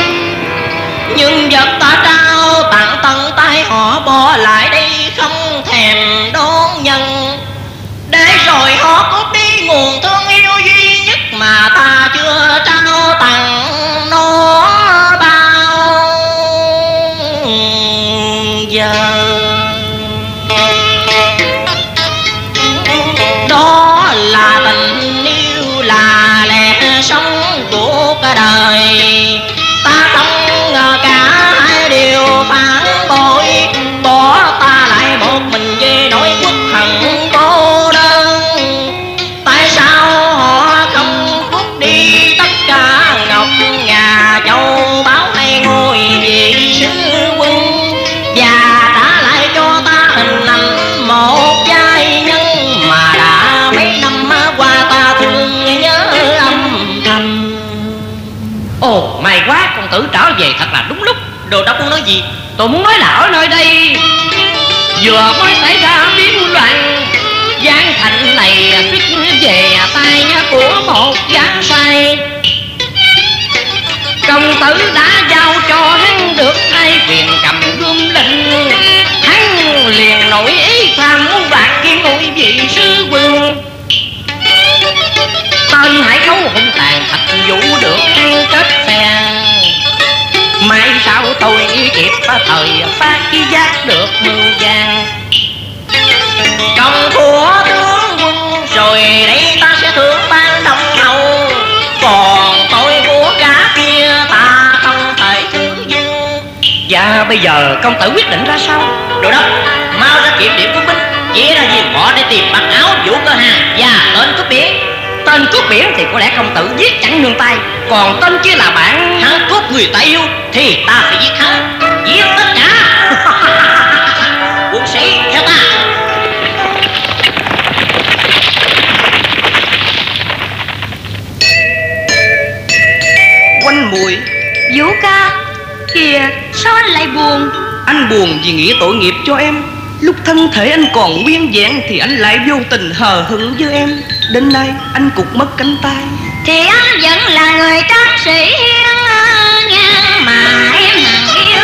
nhưng vật ta trao tặng tận tay họ bỏ lại đây không thèm đón nhận, để rồi họ cướp đi nguồn thương yêu duy nhất mà ta chưa trao tặng nó bao giờ. Đó là tình yêu, là lẽ sống của cả đời. Ta không ngờ cả hai đều phản bội, bỏ ta lại một mình về nỗi quốc hận cô đơn. Tại sao họ không cút đi tất cả ngọc ngà châu báu hay ngôi vị sứ quân, và trả lại cho ta hình ảnh một giai nhân mà đã mấy năm qua ta thương nhớ âm thầm. Ồ, may quá công tử trở về thật là đúng lúc. Đồ đốc muốn nói gì? Tôi muốn nói là ở nơi đây vừa mới xảy ra biến loạn. Giang thành này suýt về tay của một gián sai. Công tử đã giao cho hắn được hai quyền cầm gươm lệnh, hắn liền nổi ý tham muốn đoạt cái ngôi vị sứ quân. Tên Hải Khấu hung tàn thật vũ được ăn kết xe, mãi sao tôi kịp thời phát cái giác được mưu gian. Công của tướng quân rồi đây ta sẽ thưởng ban đồng hậu, còn tôi của cá kia ta không thể thứ dưng. Dạ bây giờ công tử quyết định ra sao? Đồ đốc mau ra kiểm điểm quân binh, chỉ ra diện họ để tìm bằng áo Vũ Cơ Hàng và tên cướp biển. Tên cướp biển thì có lẽ công tử giết chẳng nương tay, còn tên kia là bạn hắn cướp người ta yêu thì ta phải giết hắn, giết tất cả. Quân sĩ theo ta. Quanh Mùi. Vũ ca, kìa sao anh lại buồn? Anh buồn vì nghĩ tội nghiệp cho em. Lúc thân thể anh còn nguyên vẹn thì anh lại vô tình hờ hững với em. Đến nay anh cụt mất cánh tay. Thì anh vẫn là người tráng sĩ hiên ngang mà em yêu.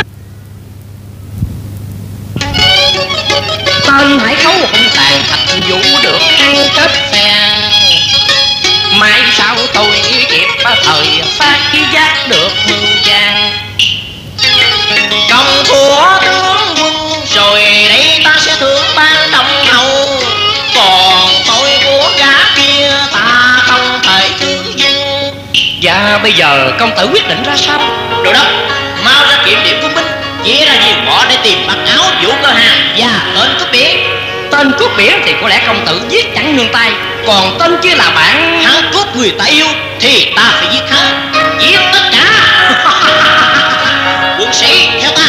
Tên Hải Khấu hung tàn thật vũ được ăn kết xe, mãi sao tôi kịp thời phát cái giác được mưu gian. Công của tướng quân rồi đây ta sẽ thưởng ban đồng hậu, còn tôi của cá kia ta không thể thứ dưng. Dạ bây giờ công tử quyết định ra sao? Đồ đốc mau ra kiểm điểm quân binh, chỉ ra gì bỏ để tìm mặc áo Vũ Cơ Hàng và tên cướp biển. Tên cướp biển thì có lẽ công tử giết chẳng nương tay, còn tên kia là bạn hắn cướp người ta yêu thì ta phải giết hắn, giết tất cả. Quân sĩ theo ta.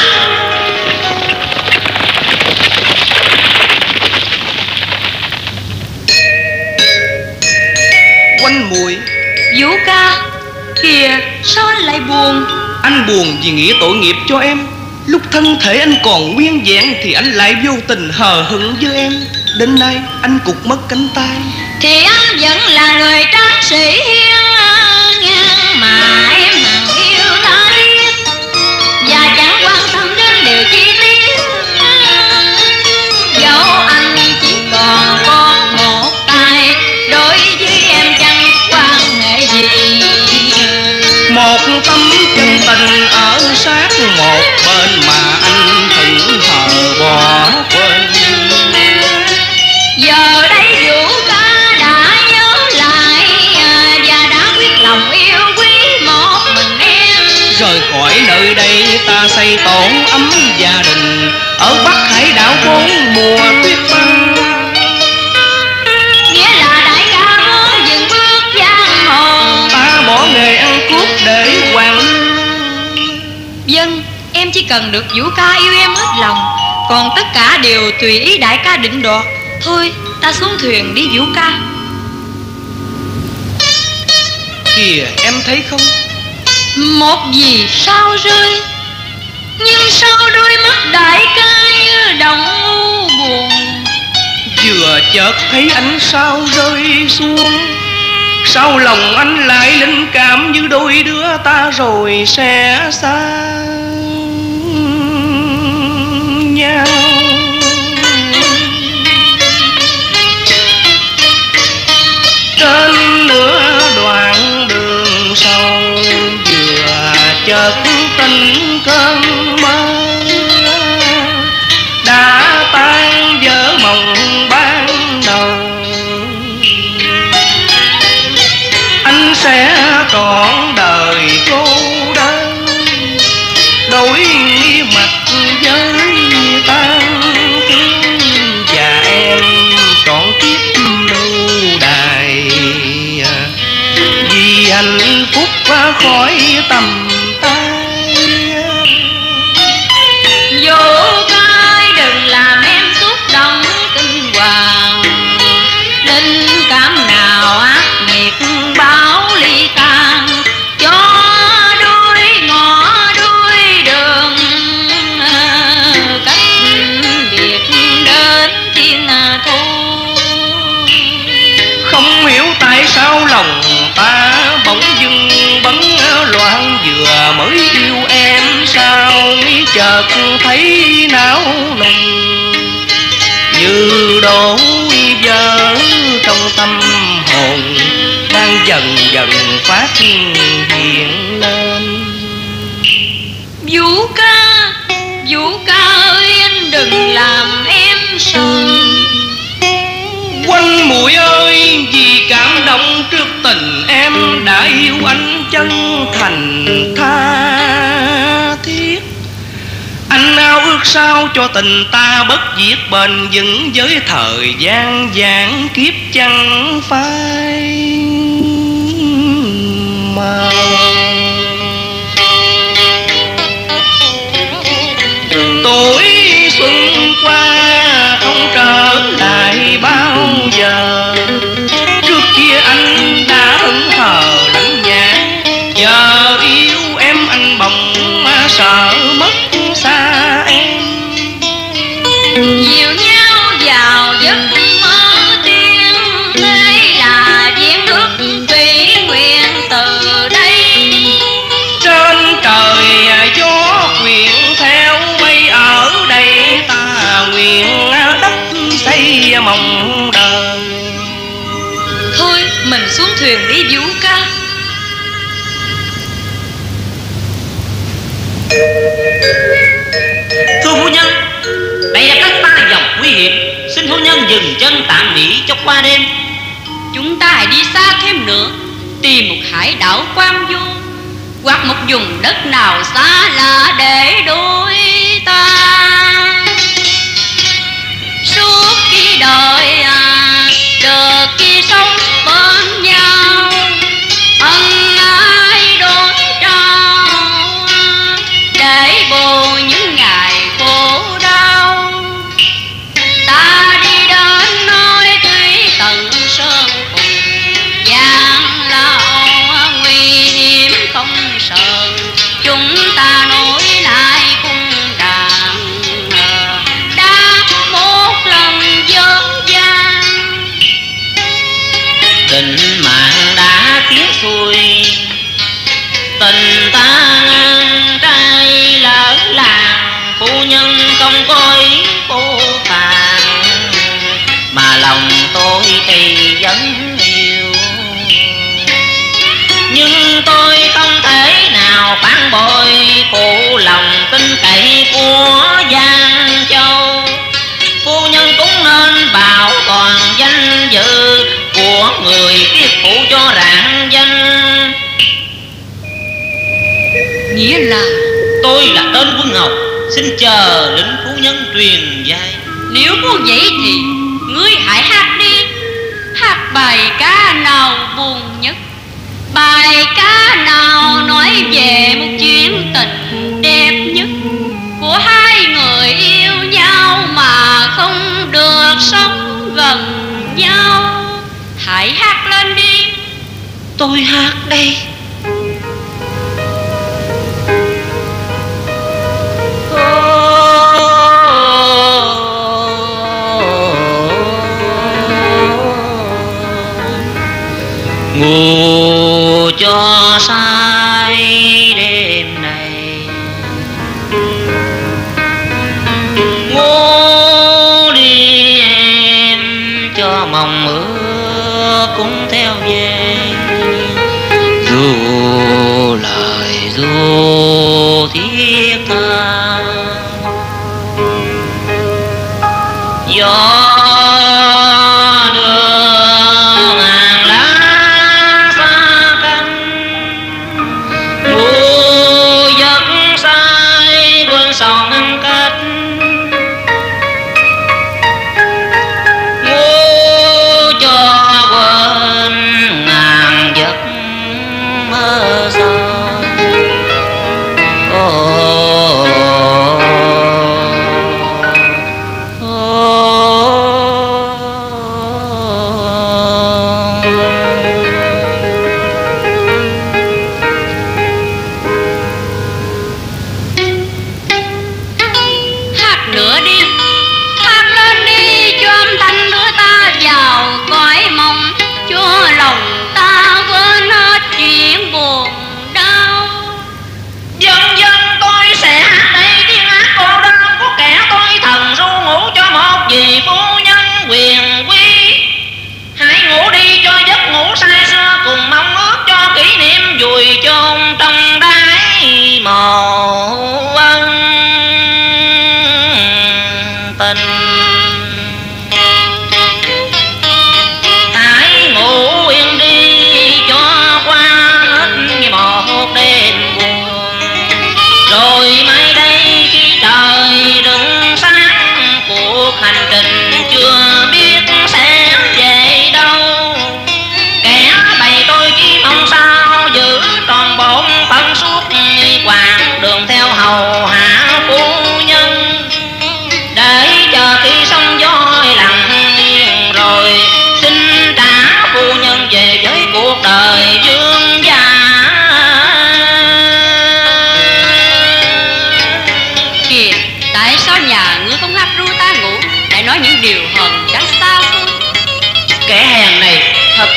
Quanh Mùi. Vũ ca, kìa sao anh lại buồn? Anh buồn vì nghĩ tội nghiệp cho em. Lúc thân thể anh còn nguyên vẹn thì anh lại vô tình hờ hững với em. Đến nay anh cụt mất cánh tay. Thì anh vẫn là người tráng sĩ hiên ngang mà em hằng yêu ta biết, và chẳng quan tâm đến điều chi tiết xác một bên mà anh thử thờ bỏ quên. Giờ đây Vũ ca đã nhớ lại và đã quyết lòng yêu quý một mình em. Rời khỏi nơi đây ta xây tổ ấm gia đình ở Bắc Hải đảo bốn mùa tuyết băng. Nghĩa là đại ca muốn dừng bước giang hồ, ta bỏ nghề ăn cướp để hoàng. Dân, em chỉ cần được Vũ ca yêu em hết lòng, còn tất cả đều tùy ý đại ca định đoạt. Thôi, ta xuống thuyền đi Vũ ca. Kìa, em thấy không? Một vì sao rơi, nhưng sao đôi mắt đại ca như đồng u buồn. Vừa chợt thấy ánh sao rơi xuống, sau lòng anh lại linh cảm như đôi đứa ta rồi sẽ xa nhau. Trên nửa đoạn đường sau, vừa chợt tình cơn mơ đã tan vỡ mộng ban đầu. Anh sẽ trọn đời cô đơn, đối mặt với ta và em trọn kiếp lưu đài, vì hạnh phúc qua khỏi tầm. Chợt thấy não nùng như đổ vỡ trong tâm hồn, đang dần dần phát hiện lên. Vũ ca, Vũ ca ơi, anh đừng làm em sợ. Quanh muội ơi, vì cảm động trước tình em đã yêu anh chân thành tha thiết. Anh ao ước sao cho tình ta bất diệt bền vững với thời gian gián kiếp chẳng phai màu. Tuổi xuân qua không trở lại bao giờ, trước kia anh đã hững hờ lạnh nhạt, giờ yêu em anh bỗng sợ mất xa em. Dìu nhau vào giấc mơ tiên, đây là viên ước tùy nguyện từ đây. Trên trời gió quyện theo mây, ở đây ta nguyện đất xây mộng đời. Thôi mình xuống thuyền đi Vũ ca. Thưa phu nhân, đây là cách ta dòng nguy hiểm, xin phu nhân dừng chân tạm nghỉ cho qua đêm. Chúng ta hãy đi xa thêm nữa, tìm một hải đảo quang du, hoặc một vùng đất nào xa lạ để đôi ta suốt khi đời được khi sống bên nhau. Ân ái đôi trao để bù những ngày khổ đau. Ta đi đến nơi tuy tận sơn cùng, gian lao nguy hiểm không sợ. Chúng ta nối lại cung đàn đã một lần dở dang. Tình mạng đã tiến xuôi, tình ta trai lỡ làng. Phu nhân không coi cô phàng, mà lòng tôi thì vẫn yêu. Nhưng tôi không thể nào nào phản bội phụ lòng tin cậy của Giang Châu. Phu nhân cũng nên bảo toàn danh dự của người tiếp phụ cho rạng danh. Nghĩa là tôi là tên Quân Ngọc, xin chờ lĩnh phu nhân truyền dạy. Nếu có vậy thì ngươi hãy hát đi, hát bài ca nào buồn nhất, bài ca nào nói về một chuyến tình đẹp nhất của hai người yêu nhau mà không được sống gần nhau. Hãy hát lên đi. Tôi hát đây. Ngủ cho sai đêm này, ngủ đi em cho mộng mơ cũng theo về. Dù lời dù thiết tha, gió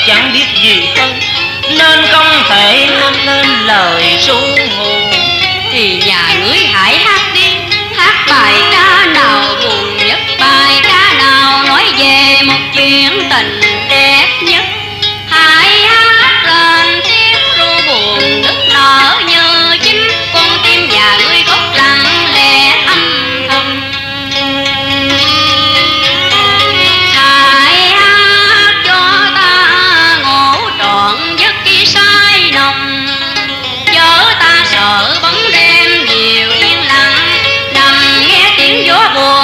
chẳng biết gì hơn nên không thể nên lên lời xuống hồn. Thì nhà ngươi hãy hát đi, hát bài ca nào buồn nhất, bài ca nào nói về một chuyện tình đẹp nhất. Hãy hát lên tiếng ru buồn nức nở như chính con tim nhà ngươi khóc lặng lẽ âm thầm. Chớ ta sợ bóng đêm nhiều yên lặng, nằm nghe tiếng gió buồn.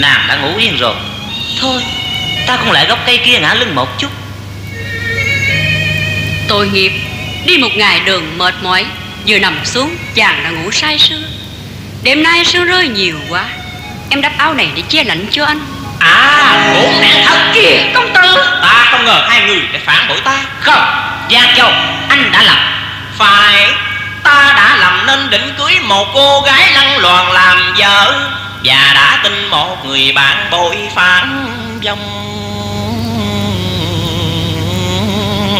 nàng đã ngủ yên rồi. Thôi ta cũng lại gốc cây kia ngã lưng một chút. Tội nghiệp, đi một ngày đường mệt mỏi, vừa nằm xuống chàng đã ngủ say sưa. Đêm nay sương rơi nhiều quá, em đắp áo này để che lạnh cho anh. À, bố mẹ thật kìa công tử. Ta không ngờ hai người để phản bội ta. Không, Giang Châu, anh đã lầm. Phải, ta đã lầm nên định cưới một cô gái lăng loàn làm vợ, và đã tin một người bạn bội phản vong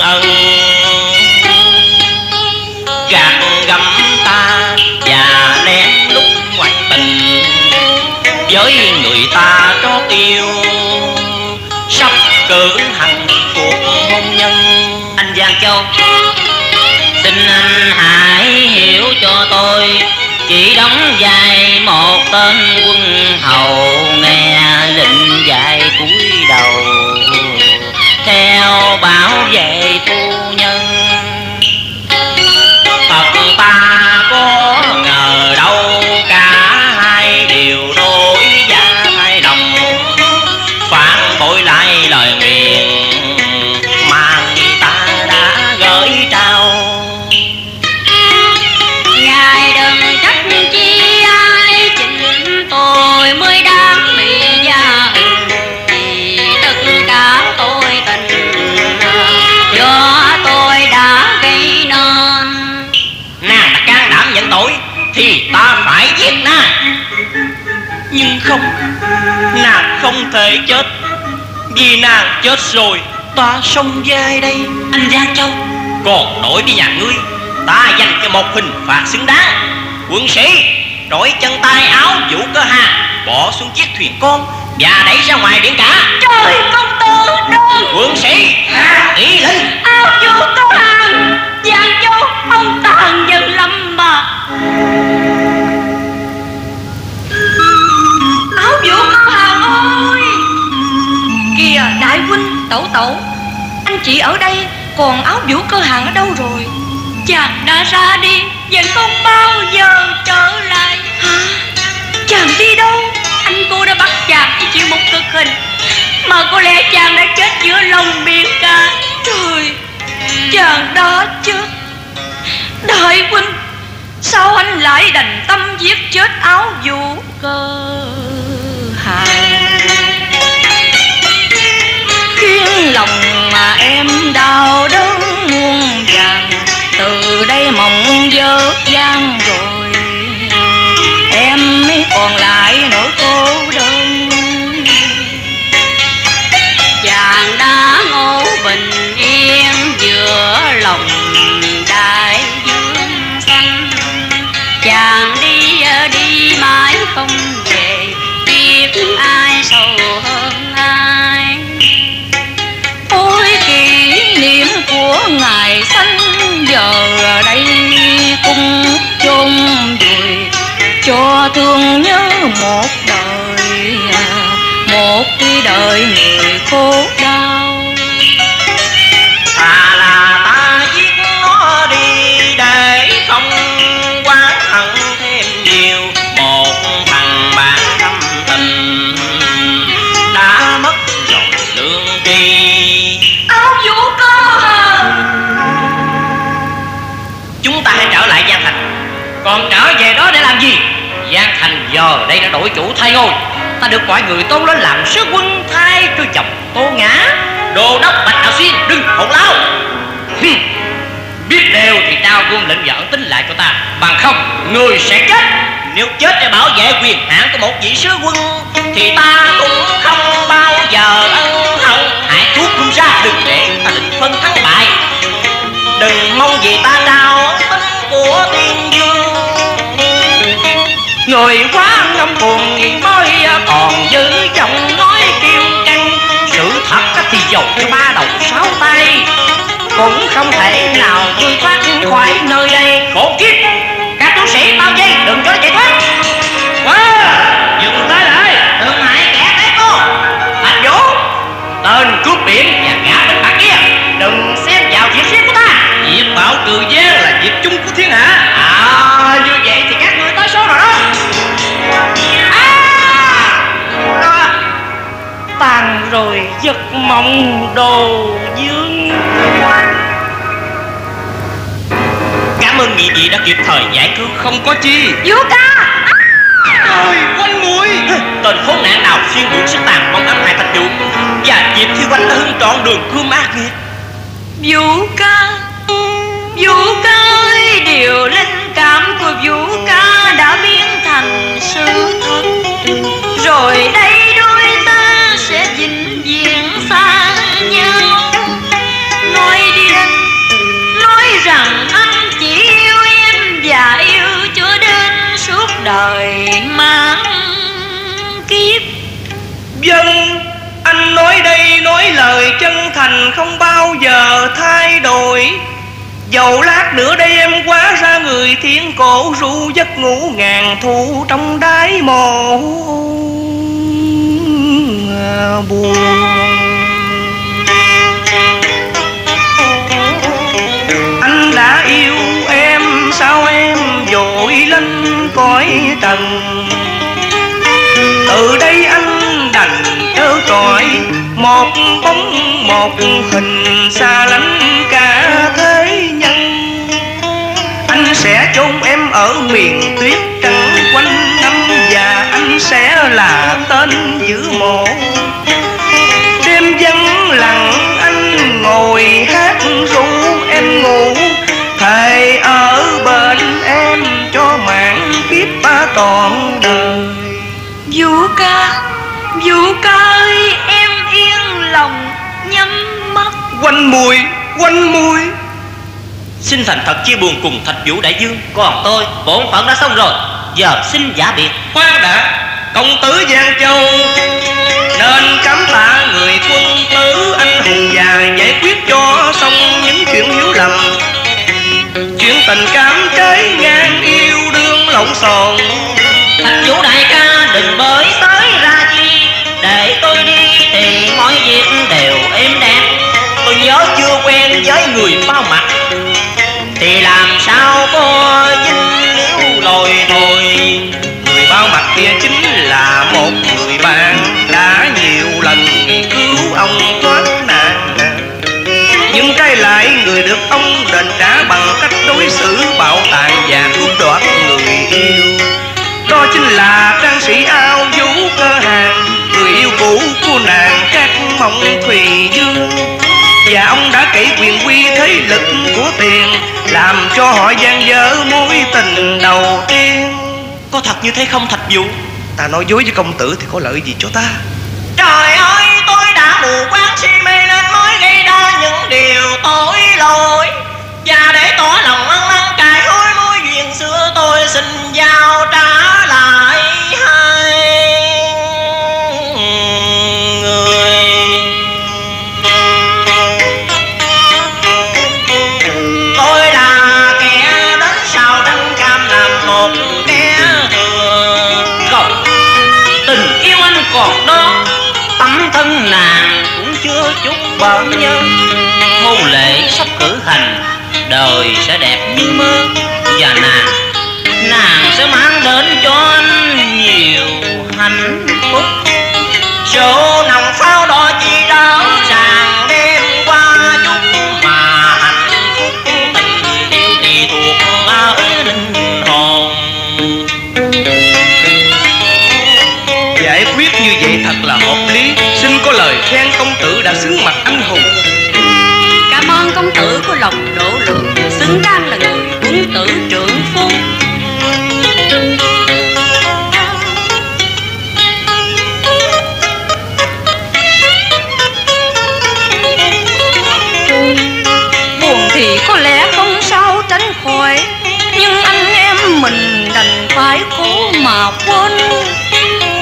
ân. Gạt gẫm ta và nén lúc ngoại tình với người ta trót yêu, sắp cử hành cuộc hôn nhân. Anh Giang Châu, xin anh hãy hiểu cho tôi, chỉ đóng vai một tên quân hầu nghe lệnh dạy cúi đầu theo bảo vệ phu nhân. Thật ta có ngờ đâu cả hai đều đối giá thay lòng, phản bội lại lời nguyện mà ta đã gửi trao. Ngài đừng trách chi ai, chính tôi mới đáng bị gia hình thì tất cả tôi tình do tôi đã gây nên. Nàng đã can đảm nhận tội thì ta phải giết nàng, nhưng không, nàng không thể chết, vì nàng chết rồi ta sống vai đây. Anh Giang Châu, còn đổi với nhà ngươi, ta dành cho một hình phạt xứng đáng. Quân sĩ, đổi chân tay áo vũ cơ hà, bỏ xuống chiếc thuyền con và đẩy ra ngoài biển cả. Trời, công tử đừng! Quân sĩ, nghĩ lên áo vũ cơ hà. Giang Châu, ông tàn nhẫn lắm mà. Áo vũ cơ hà ơi! Kìa đại huynh, tẩu tẩu, anh chị ở đây, còn áo vũ cơ hà ở đâu rồi? Chàng đã ra đi và không bao giờ trở lại. Hả? Chàng đi đâu? Anh cô đã bắt chàng phải chịu một cực hình, mà có lẽ chàng đã chết giữa lòng biển cả. Trời, chàng đã chết. Đại huynh, sao anh lại đành tâm giết chết áo vũ cơ hà, khiến lòng mà em đau đớn muôn vàn. Từ đây mộng dở dang rồi, em mới còn lại nỗi cô đơn. Chàng đã ngộ bình yên giữa lòng đại dương xanh, chàng đi đi mãi không về, biết ai sâu hơn ai. Ôi kỷ niệm của ngày xanh giờ đây cũng chôn vùi, cho thương nhớ một đời, một khi đời người khổ đau. Ta là ta giết nó đi để không quá hận thêm nhiều. Một thằng bạn thâm tình đã mất rồi lương tri. Áo vũ cơ hà, chúng ta hãy trở lại Giang Thành. Còn trở về đó để làm gì? Giang Thành giờ đây đã đổi chủ thay ngôi, ta được mọi người tôn lên làm sứ quân thay cho chồng Tô Ngã. Đồ đốc Bạch Đạo Xuyên, đừng hỗn lao. Biết đều thì trao quân lệnh và ẩn tính lại cho ta, bằng không người sẽ chết. Nếu chết để bảo vệ quyền hạn của một vị sứ quân thì ta cũng không bao giờ ân hận. Hãy thuốc không ra, đừng để ta định phân thắng bại. Đừng mong gì ta trao tính của Tiên Dương, người quá ngâm buồn nghĩ mới còn giữ giọng nói kiêu căng. Sự thật thì dầu cho ba đầu sáu tay cũng không thể nào vượt thoát khỏi nơi đây. Khổ kiếp, các tướng sĩ bao vây, đừng cho chạy thoát. Quá, dừng tay lại, đừng hại kẻ đấy cô. Anh Vũ, tên cướp biển và gã bên bạc kia, đừng xem vào việc riêng của ta. Việc bảo Cừ Giang là việc chung của thiên hạ. À, như vậy thì các người tới số rồi đó. À, rồi giấc mộng đồ dương. Cảm ơn nhị vị đã kịp thời giải cứu, không có chi. Vũ ca ơi, quanh mũi tên khốn nạn nào xuyên buộc sức tàn mong ám hại thành chủ và dịp thi quanh hương trọn đường cương ác nghiệt. Vũ ca, Vũ ca ơi, điều linh cảm của Vũ ca đã biến thành sự thật rồi đây. Đời mang kiếp. Dân, anh nói đây nói lời chân thành không bao giờ thay đổi. Dầu lát nữa đây em quá ra người thiên cổ ru giấc ngủ ngàn thu trong đáy mồ buồn. Anh đã yêu em, sao em dội lên cõi trần? Từ đây anh đành trơ trọi một bóng một hình xa lánh cả thế nhân. Anh sẽ chôn em ở miền tuyết trắng quanh năm và anh sẽ là tên giữ mộ. Đêm vắng lặng anh ngồi hát ru em ngủ, thề ở bên em cho mãn kiếp ba trọn đời. Vũ ca, Vũ ca ơi, em yên lòng nhắm mắt. Quanh mùi, quanh mùi, xin thành thật chia buồn cùng Thạch Vũ đại dương. Còn tôi, bổn phận đã xong rồi, giờ xin giả biệt. Khoan đã, công tử Giang Châu nên cảm tạ người quân tử anh hùng và giải quyết cho xong những chuyện hiểu lầm, chuyện tình cảm trái ngang yêu đương lộn xộn. Thạch Vũ đại ca đừng bới tới ra chi, để tôi đi thì mọi việc đều êm đẹp. Tôi nhớ chưa quen với người bao mặt thì làm sao có dính liễu lồi thôi. Người bao mặt kia chính là một người bạn đã nhiều lần cứu ông thoát nạn, nhưng trái lại người được ông đền trả bằng cách đối xử bạo tàn và cướp đoạt người yêu. Đó chính là trang sĩ Ao Vũ Cơ Hàng, người yêu cũ của nàng Trác Mộng Thùy Dương. Và ông đã cậy quyền quy thế lực của Tiền, làm cho họ gian dở mối tình đầu tiên. Có thật như thế không Thạch Vũ? Ta nói dối với công tử thì có lợi gì cho ta? Trời ơi, tôi đã mù quáng si mê nên mới gây ra những điều tội lỗi. Và để tỏ lòng ăn năn cài hối mối duyên xưa, tôi xin giao trả lại hai người. Tôi là kẻ đến sau đánh cam làm một kẻ thừa. Còn tình yêu anh còn đó, tấm thân nàng cũng chưa chút bận nhân. Hôn lễ sắp cử hành, đời sẽ đẹp như mơ, và nàng sẽ mang đến cho anh nhiều hạnh phúc. Chỗ nòng pháo đỏ chỉ đỡ ràng đêm qua chút mà hạnh phúc tình yêu chỉ thuộc ở linh hồn. Giải quyết như vậy thật là hợp lý, xin có lời khen công tử đã xứng mặt anh hùng. Cảm ơn công tử của lòng độ lượng, xứng đáng là người quân tử trưởng phu. Buồn thì có lẽ không sao tránh khỏi, nhưng anh em mình đành phải cố mà quên.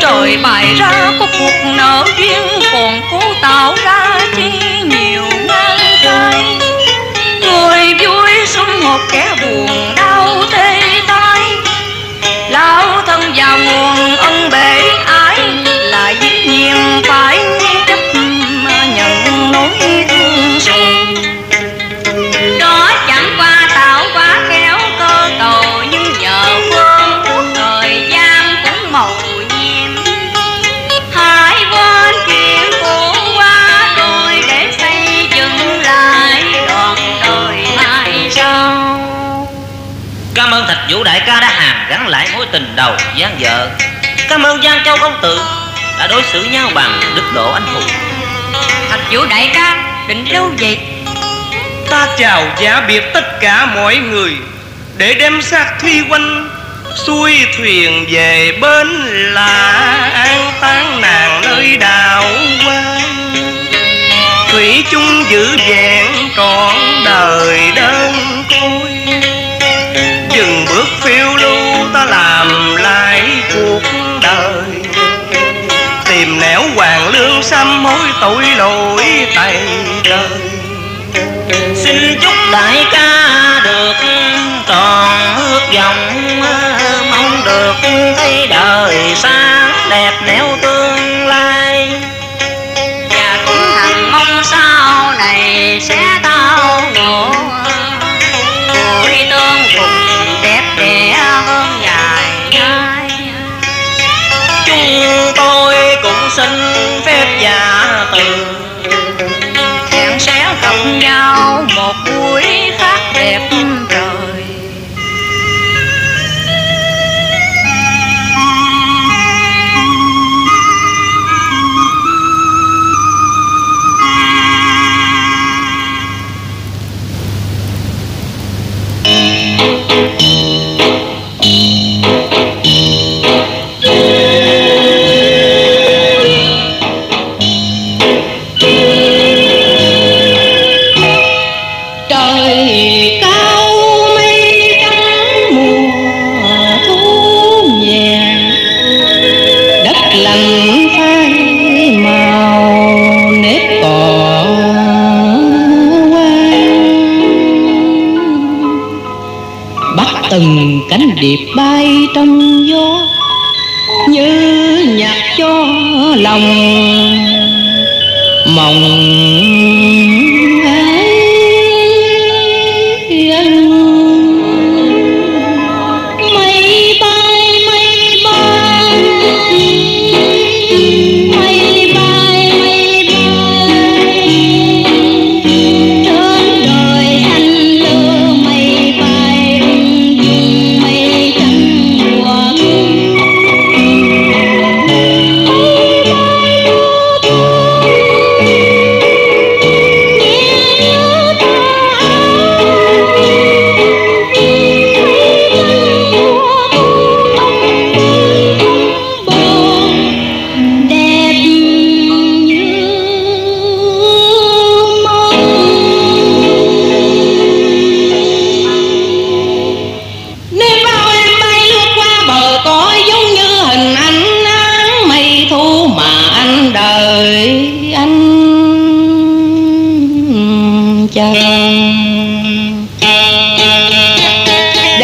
Trời bày ra có cuộc nợ duyên, còn cố tạo ra chi nhiều ngang trái. Người vui sống một kẻ buồn đau tê tái, lao thân vào nguồn ân bể ái là dĩ nhiên phải chấp nhận nỗi thương sầu. Đó chẳng qua tạo quá khéo cơ cầu, nhưng nhờ phương của thời gian cũng màu nhiệm. Hãy quên chuyện cũ đầu gian vợ. Cảm ơn Giang Châu công tử đã đối xử nhau bằng đức độ anh hùng. Thạch Vũ đại ca định đâu vậy? Ta chào giả biệt tất cả mọi người để đem xác Thúy Oanh xuôi thuyền về bến là an táng nàng nơi đảo quan. Thủy chung giữ vẹn trọn đời đơn côi, dừng bước phiêu lưu ta làm lại cuộc đời. Tìm nẻo hoàng lương xăm mối tội lỗi tay đời. Xin chúc đại ca được tròn ước vọng, mong được thấy đời sáng đẹp nẻo tương lai. Và cũng thành mong sau này sẽ tao ngộ, buổi tương cùng đẹp đẽ hơn dài dài. Chúng tôi cũng xin phép giả từ hẹn sẽ cùng nhau một buổi khác đẹp trời. Từng cánh điệp bay trong gió như nhạc cho lòng mộng ấy.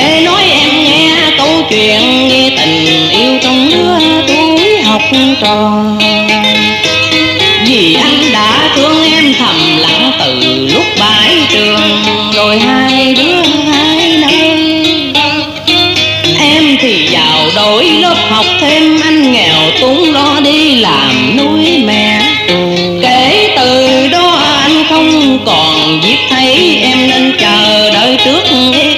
Để nói em nghe câu chuyện về tình yêu trong lứa tuổi học trò. Vì anh đã thương em thầm lặng từ lúc bãi trường, rồi hai đứa hai nơi. Em thì vào đổi lớp học thêm, anh nghèo túng lo đi làm nuôi mẹ. Kể từ đó anh không còn biết thấy em nên chờ đợi trước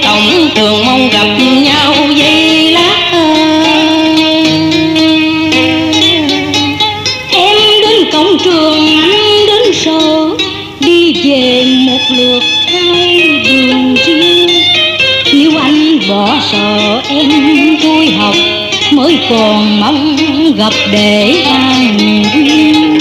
cổng trường mong gặp nhau giây lát. Em đến cổng trường anh đến sở, đi về một lượt hai đường riêng. Nếu anh bỏ sợ em thôi học, mới còn mong gặp để an duyên.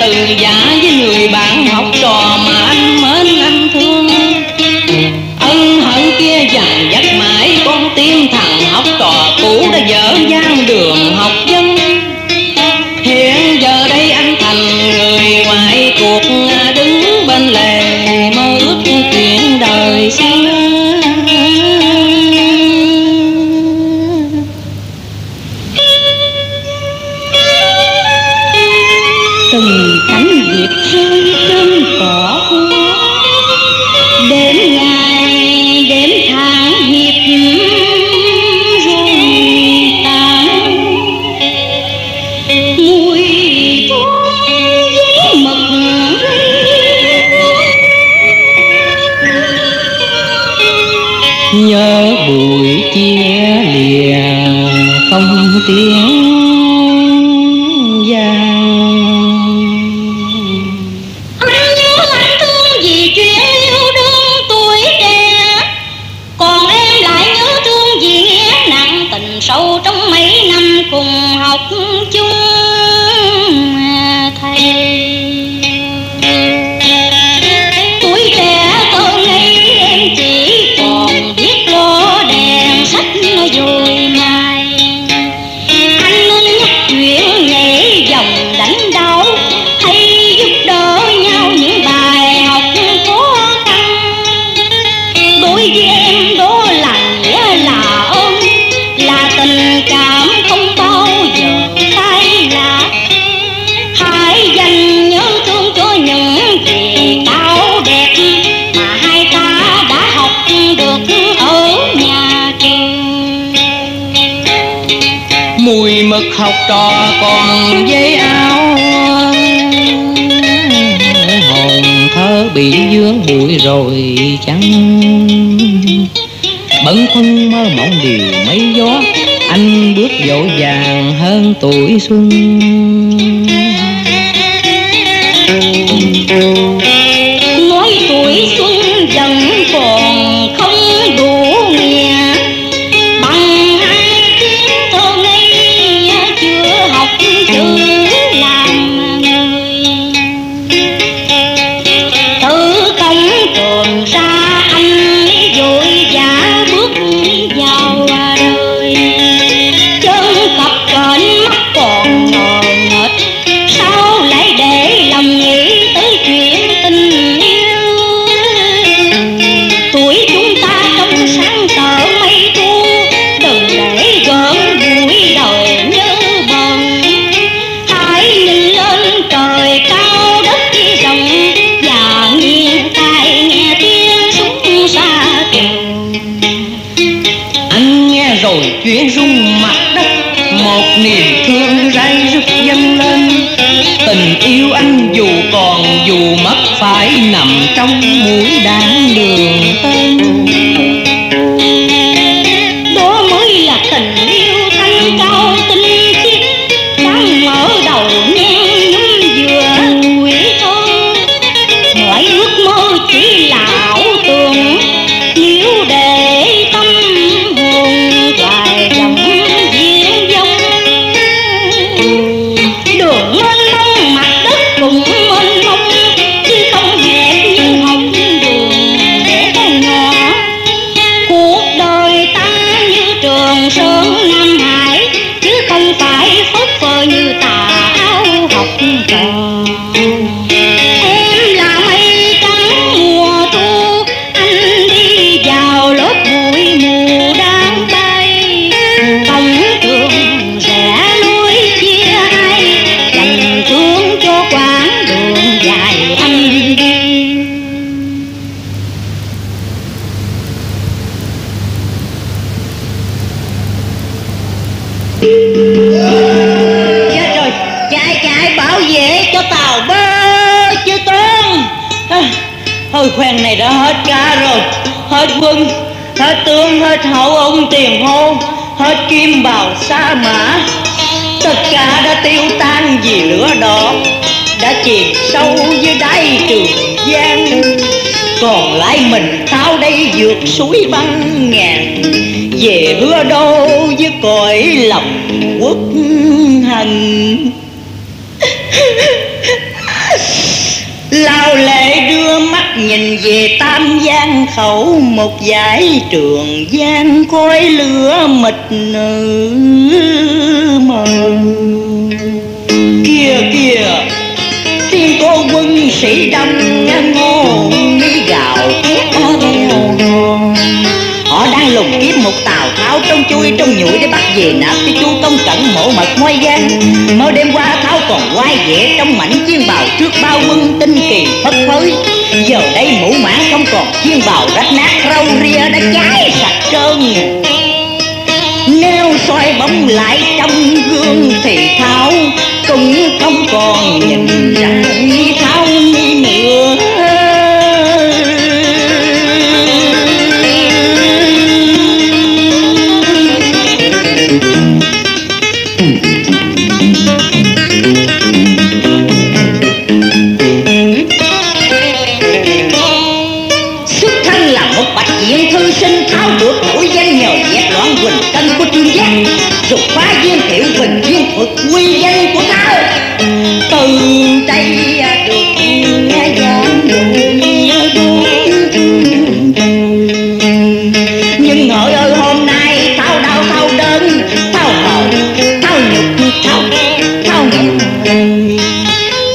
Từ giả với người bạn học trò mà anh mến anh thương, ân hận kia dằn vặt mãi con tim thằng học trò cũ đã dở dang đường học vấn. Hiện giờ đây anh thành người ngoài cuộc, đứng bên lề mơ ước chuyện đời xưa. cùng học chung thầy. Tuổi trẻ tôi ấy em chỉ còn biết lo đèn sách dồi mài. Anh nên nhắc chuyện nghệ dòng đánh đau, hay giúp đỡ nhau những bài học khó khăn. Đối với em đó là nghĩa là ơn, là tình cảm không bao giờ phai lạ. Hãy dành nhớ thương cho những gì cao đẹp mà hai ta đã học được ở nhà trường. Mùi mực học trò còn giấy áo, hồn thơ bị vướng bụi rồi chẳng. Bận khuân mơ mộng điều mấy gió, anh bước vội vàng hơn tuổi xuân. Nói tuổi xuân vẫn còn không đủ nghĩa, bằng hai tiếng thơ ngây chưa học chữ làm người. Từ cổng trường ra anh vội vã bước vào đời, chân cặp cỡn mắt còn ngờ nghệch, sao lại để lòng nghĩ tới chuyện tình yêu. Tuổi chúng ta trong sáng tỏ mây thu, đừng để gỡ bụi đời nhớ bần. Hãy nhìn lên trời cao đất rộng, và nghiêng tai nghe tiếng súng xa kèo. Anh nghe rồi chuyện rung mặt đất, một niềm thương ray rứt dâng lên. Tình yêu anh dù còn dù mất, phải nằm trong mũi đạn đường tên. Đó mới là tình yêu thanh cao tinh khiết, đang mở đầu nhen nhóm vừa tuổi thơ. Mọi ước mơ chỉ là ảo tưởng, nếu để tâm hồn dài dòng diễn dông. Đường mênh mông mặt đất cũng mênh mông, chứ không hẹp như hồng đường để ngõ. Cuộc đời ta như Trường Sơn Nam Hải, chứ không phải phất phơ như tà áo học trò. Em là mây trắng mùa thu, anh đi vào lớp bụi mù đang bay. Cổng trường rẽ lối chia hai, dành thương cho quãng đường dài anh đi. Chết rồi, chạy chạy bảo vệ cho tàu bơ chứ tướng. Thôi khoen này đã hết ca rồi, hết quân, hết tướng, hết hậu ông tiền hô, hết kim bào sa mã. Tất cả đã tiêu tan vì lửa đỏ, đã chìm sâu dưới đáy Trường Giang. Còn lại mình tao đây vượt suối băng ngàn, về hứa đô với cõi lòng quốc hận. Lao lệ đưa mắt nhìn về Tam Giang khẩu, một dải Trường Giang khói lửa mịt mờ. Kia kia thiên cô quân sĩ đông ngang ngô đi gạo theo. Họ đang lùng kiếm một Tào Tháo trong chui trong nhủi để bắt về nạp cho Chu Công Cẩn mộ mật Ngoi Giang. Mới đêm qua Tháo còn quay vẽ trong mảnh chiên bào trước bao quân tinh kỳ phất phới. Giờ đây mũ mãn không còn, chiên bào rách nát râu ria đã cháy sạch trơn. Nếu soi bóng lại trong gương thì Tháo cũng không còn nhìn rằng Tháo nữa. Xuất thân là một bạch diện thư sinh, Tháo được nổi danh nhờ dẹp loạn quỳnh cân của Chương Giác, dục phá Viên Thiệu, Bình Viên Thuật, quy danh của tao. Từ đây được nghe giảng luận nhưng ngợi ơi hôm nay tao đau tao đớn, tao khổ tao nhục tao nghẹn.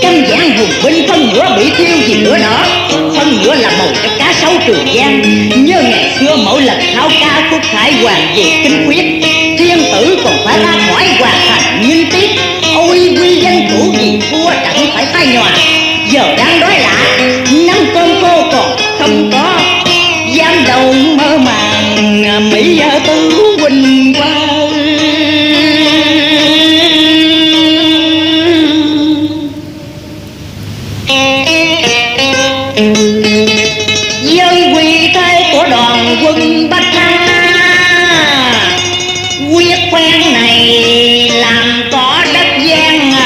Căm giảng hùng binh phân nửa bị tiêu vì lửa đỏ, phân nửa là màu cho cá sấu Trường Giang. Nhớ ngày xưa mỗi lần tháo ca khúc Khải Hoàng về kinh quyết, thiên tử còn phải ra khỏi hoàng thành nghinh tiết. Ôi quy danh cũ gì thua chẳng phải tai nhòa, giờ đang đói lạ năm con cô còn không có. Giang đầu mơ màng Mỹ Tứ Quỳnh Quang, với quy thế của đoàn quân Bách Thắng, quyết khoen này làm cỏ đất Giang Đông.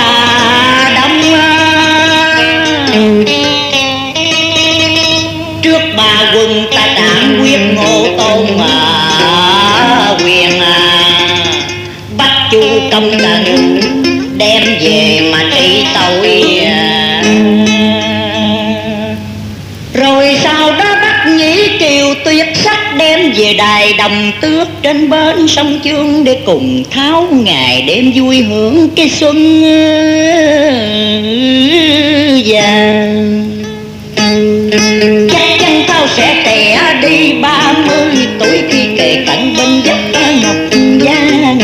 Trước ba quân ta đảm quyết Ngô Tôn quyền, bắt Chu Công Tần đem về mà trị tội. Rồi sau đó bắt Nhĩ Kiều Tuyệt Sắc đem về đài Đồng Tước trên bên sông Chương, để cùng tháo ngày đêm vui hưởng cái xuân vàng. Chắc chắn tao sẽ tẻ đi 30 tuổi khi kề cận bên giấc Ngọc Giang.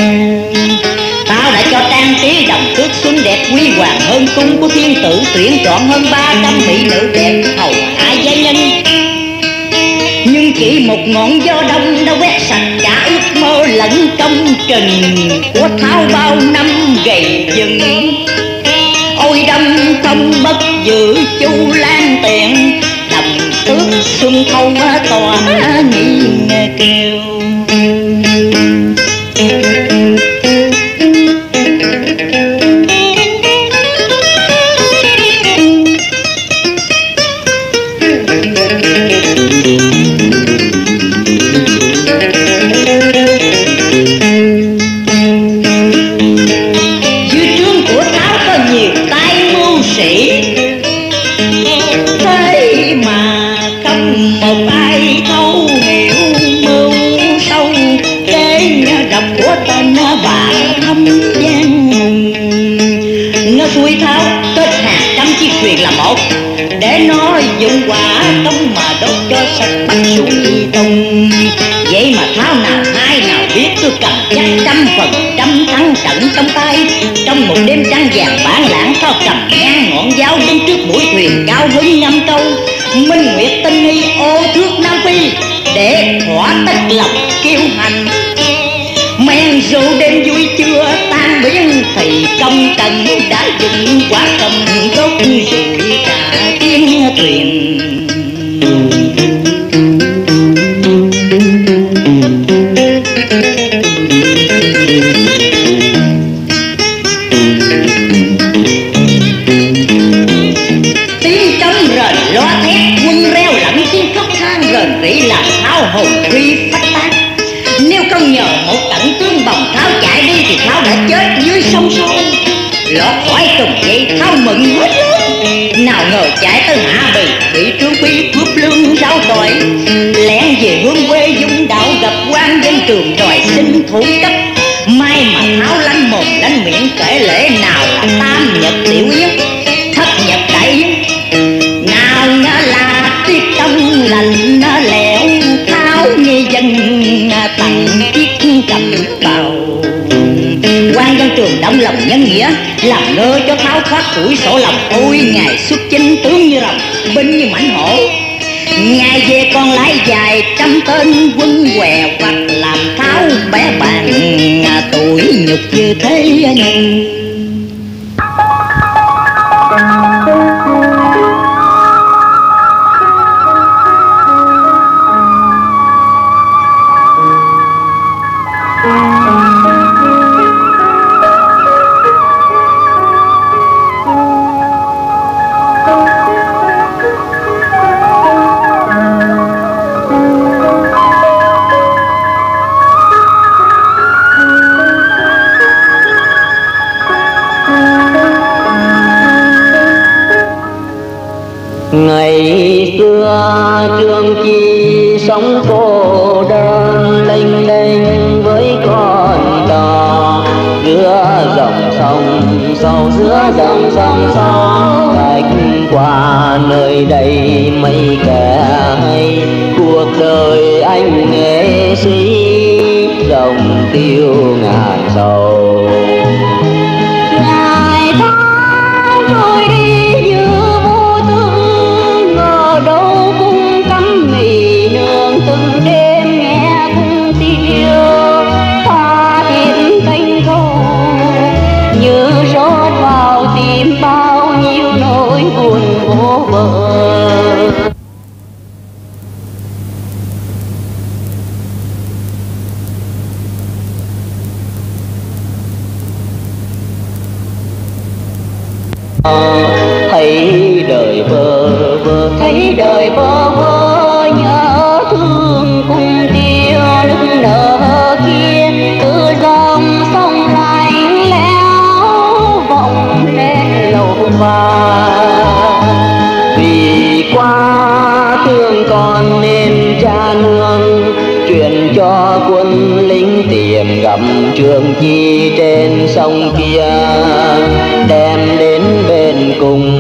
Tao đã cho trang trí Đồng Tước xuân đẹp quý hoàng hơn cung của thiên tử, tuyển chọn hơn 300 mỹ nữ đẹp hầu hạ gia nhân. Nhưng chỉ một ngọn gió đông đã quét sạch cả ước mơ lẫn công trình của tháo bao năm gầy dựng. Ôi đông không bất giữ Chu Lan tiện, Đồng Tước xuân không tòa nghiêng kêu. Để nó dùng quả công mà đốt cho sạch Bắc Xuôi Tùng. Vậy mà tháo nào hai nào biết, tôi cầm chắc 100% thắng trận trong tay. Trong một đêm trăng vàng bản lãng, tao cầm ngang ngọn giáo đứng trước mũi thuyền cao hứng ngâm câu minh nguyệt tinh hy ô thước Nam Phi, để thỏa tất lòng kiêu hành. Men dù đêm vui chưa tan biến, thì Công Tần đã dùng quả công đốt rụi cả tiếng thuyền. Tiếng trống rền loa thét, quân reo lẫn tiếng khóc than rền rĩ là tháo hồn phi phách tán. Nếu không nhờ một tận tướng bồng tháo chạy đi thì tháo đã chết dưới sông Sôi. Lọt khỏi Tùng Dây tháo mừng hết nước, nào ngờ chạy tới Hạ Bì bị trướng quý cướp lương ráo tội. Lén về hướng quê Dung Đạo gặp quan dân Trường đòi xin thủ cấp. May mà tháo lanh mồm lanh miệng kể lễ nào là tam nhật tiểu yến, thất nhật đại yến, nào nó là tiết tông lành nó lẻo. Tháo nghi dân tặng chiếc cầm bào, quan dân Trường động lòng nhân nghĩa làm ngơ cho tháo thoát tuổi sổ lòng. Ôi ngày xuất chinh tướng như rồng binh như mãnh hổ, ngày về con lái dài trăm tên quân què hoặc làm tháo bé bàn tuổi nhục như thế này. Ngày xưa Trương Chi sống cô đơn lênh đênh với con đò giữa dòng sông sâu, giữa dòng sông sâu cách qua nơi đây mấy kẻ hay. Cuộc đời anh nghệ sĩ dòng tiêu ngàn sầu, ngày tháng trôi đi như vô tương, ngờ đâu cũng cắm mì nương từng đêm nghe cũng tiêu ta tìm thanh thâu như rót vào tìm bao nhiêu nỗi buồn vô bờ. Thấy đời vơ vơ, thấy đời vơ vơ, nhớ thương cùng tiêu nức nở kia từ dòng sông lạnh lẽo vọng lên lầu và vì quá thương con nên cha nương truyền cho quân lính tìm gặp Trương Chi trên sông kia, đem đến bên cùng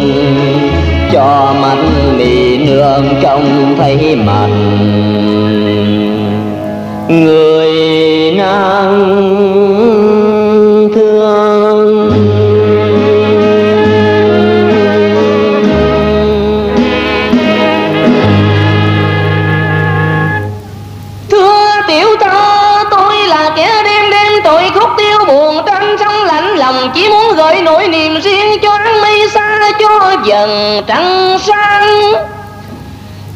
cho mắt mì nương trông thấy mặt. Người nàng thương chỉ muốn gợi nỗi niềm riêng cho nắng mây xa, cho dần trăng sáng.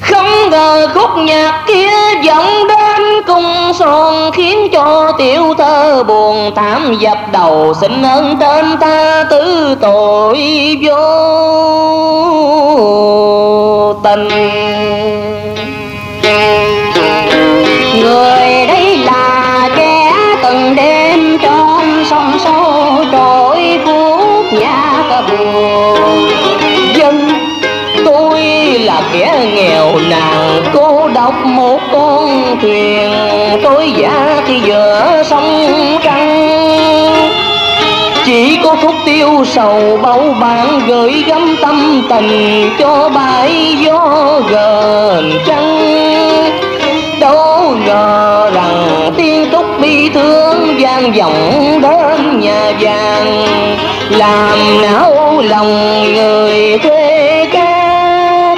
Không ngờ khúc nhạc kia vọng đến cung son khiến cho tiểu thơ buồn tám dập đầu, xin ơn tên ta tứ tội vô tình. Người đấy là kẻ từng đêm trong sông sâu trỗi vuốt nhạc buồn dân, tôi là kẻ nghèo nàng cô độc một con thuyền tối vã thì giữa sông trăng. Chỉ có khúc tiêu sầu bầu bạn gửi gắm tâm tình cho bãi gió gần trăng. Đâu ngờ rằng tiếng túc bi thương vang vọng đến nhà vàng, làm não lòng người thuê cát.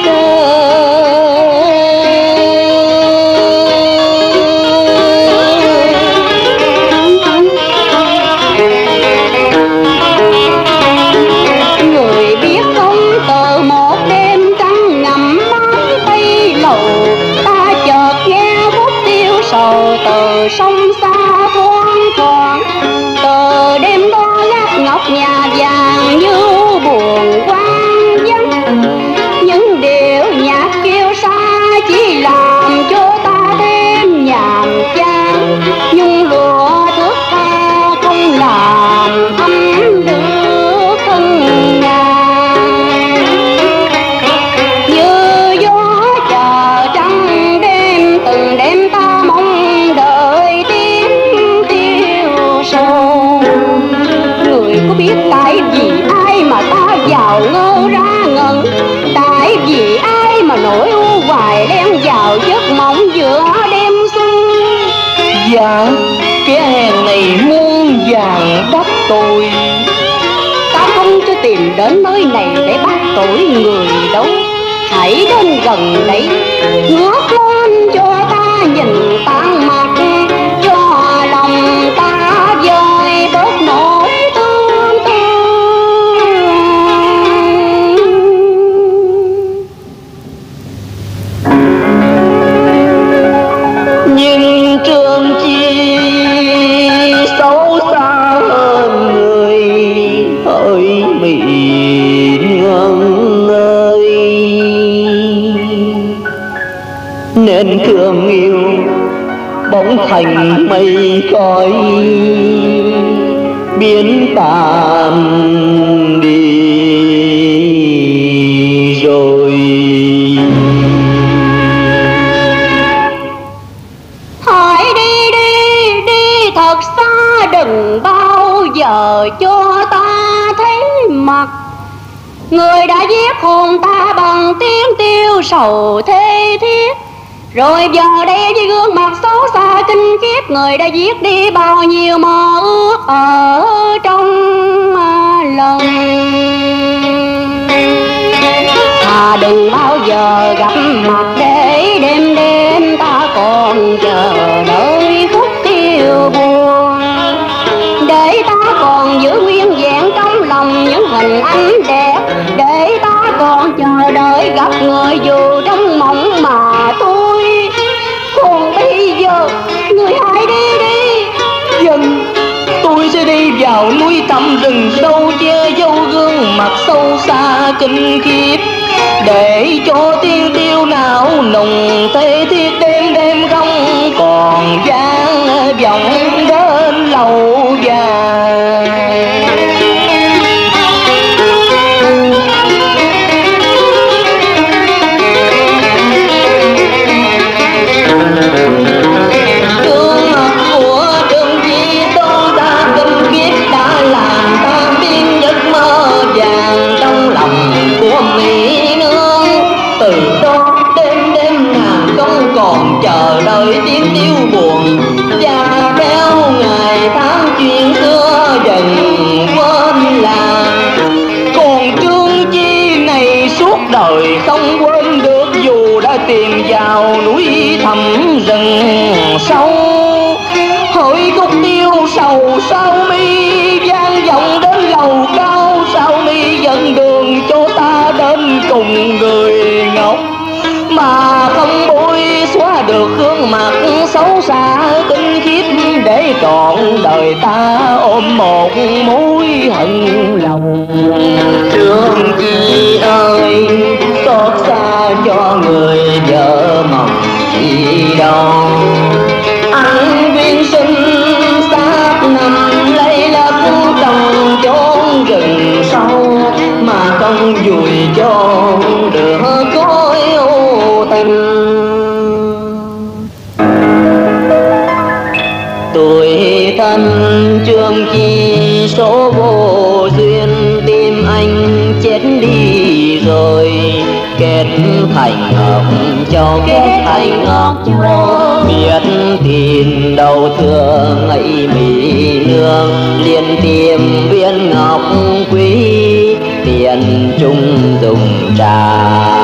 Người biết không, tờ một đêm trăng ngậm mái tây lầu, ta chợt nghe khúc tiêu sầu từ sông xa thoáng thoảng. Từ đêm đó lát ngọc nhà vàng như buồn quang vắng, những điệu nhạc kêu xa chỉ làm cho ta thêm nhàm chán. Nhưng lụa thước ta không làm ấm được thân nàng, như gió chờ trăng đêm từng đêm ta mong đợi tiếng tiêu sầu. Người có biết tại vì ai mà ta giàu ngơ ra ngẩn, tại vì ai mà nỗi u hoài đem vào giấc mộng giữa đêm xuân. Dạ kẻ hèn này muôn vàng đắp tôi, ta không cho tìm đến nơi này để bắt tội người đâu. Hãy đến gần đấy, ngước lên cho ta nhìn tan mặt, cho lòng ta vơi bớt nỗi thương thương. Nhưng Trương Chi xấu xa hơn người hỡi mị nương ơi, nên thương yêu bỗng thành mây khói biến tàn đi rồi. Hãy đi đi đi thật xa, đừng bao giờ cho ta thấy mặt người đã giết hồn ta bằng tiếng tiêu sầu thê thiết. Rồi giờ đây với gương mặt xấu xa kinh khiếp, người đã giết đi bao nhiêu mơ ước ở trong lòng. Đừng bao giờ gặp mặt để đêm đêm ta còn chờ đợi khúc tiêu buồn, để ta còn giữ nguyên vẹn trong lòng những hình ảnh đẹp, để ta còn chờ đợi gặp người dù trong mộng mà tôi. Còn bây giờ người hãy đi đi, dừng tôi sẽ đi vào núi tầm rừng sâu che dấu gương mặt sâu xa kinh khiếp, để cho tiếng tiêu não nồng tê thiết đêm đêm không còn vang vọng đến lâu dài. Gương mặt của Trương Chi Tôn ta kinh khiếp đã làm tan biến giấc mơ vàng trong lòng của Mỹ. Từ đó đêm đêm nàng không còn chờ đợi tiếng tiêu buồn, và theo ngày tháng chuyện xưa dần quên làng. Còn Trương Chi này suốt đời không quên được, dù đã tìm vào núi thẳm rừng sâu. Hỡi khúc tiêu sầu sao mi vang vọng đến lầu cao, sao mi dẫn đường cho ta đến cùng người mà không bôi xóa được gương mặt xấu xa tinh khiết, để trọn đời ta ôm một mối hận lòng. Trương Chi ơi, xót xa cho người vợ mộng chi đâu, anh viên sinh xác nằm lay lấp trong chốn rừng sâu mà không vùi cho được cõi ô tình. Tuổi thân Trương Chi số vô duyên, tim anh chết đi rồi kết thành ngọc cho kết thành ngọc biết tin đầu thương ấy mỹ nương liền tìm viên ngọc quý tiền chung dùng trà.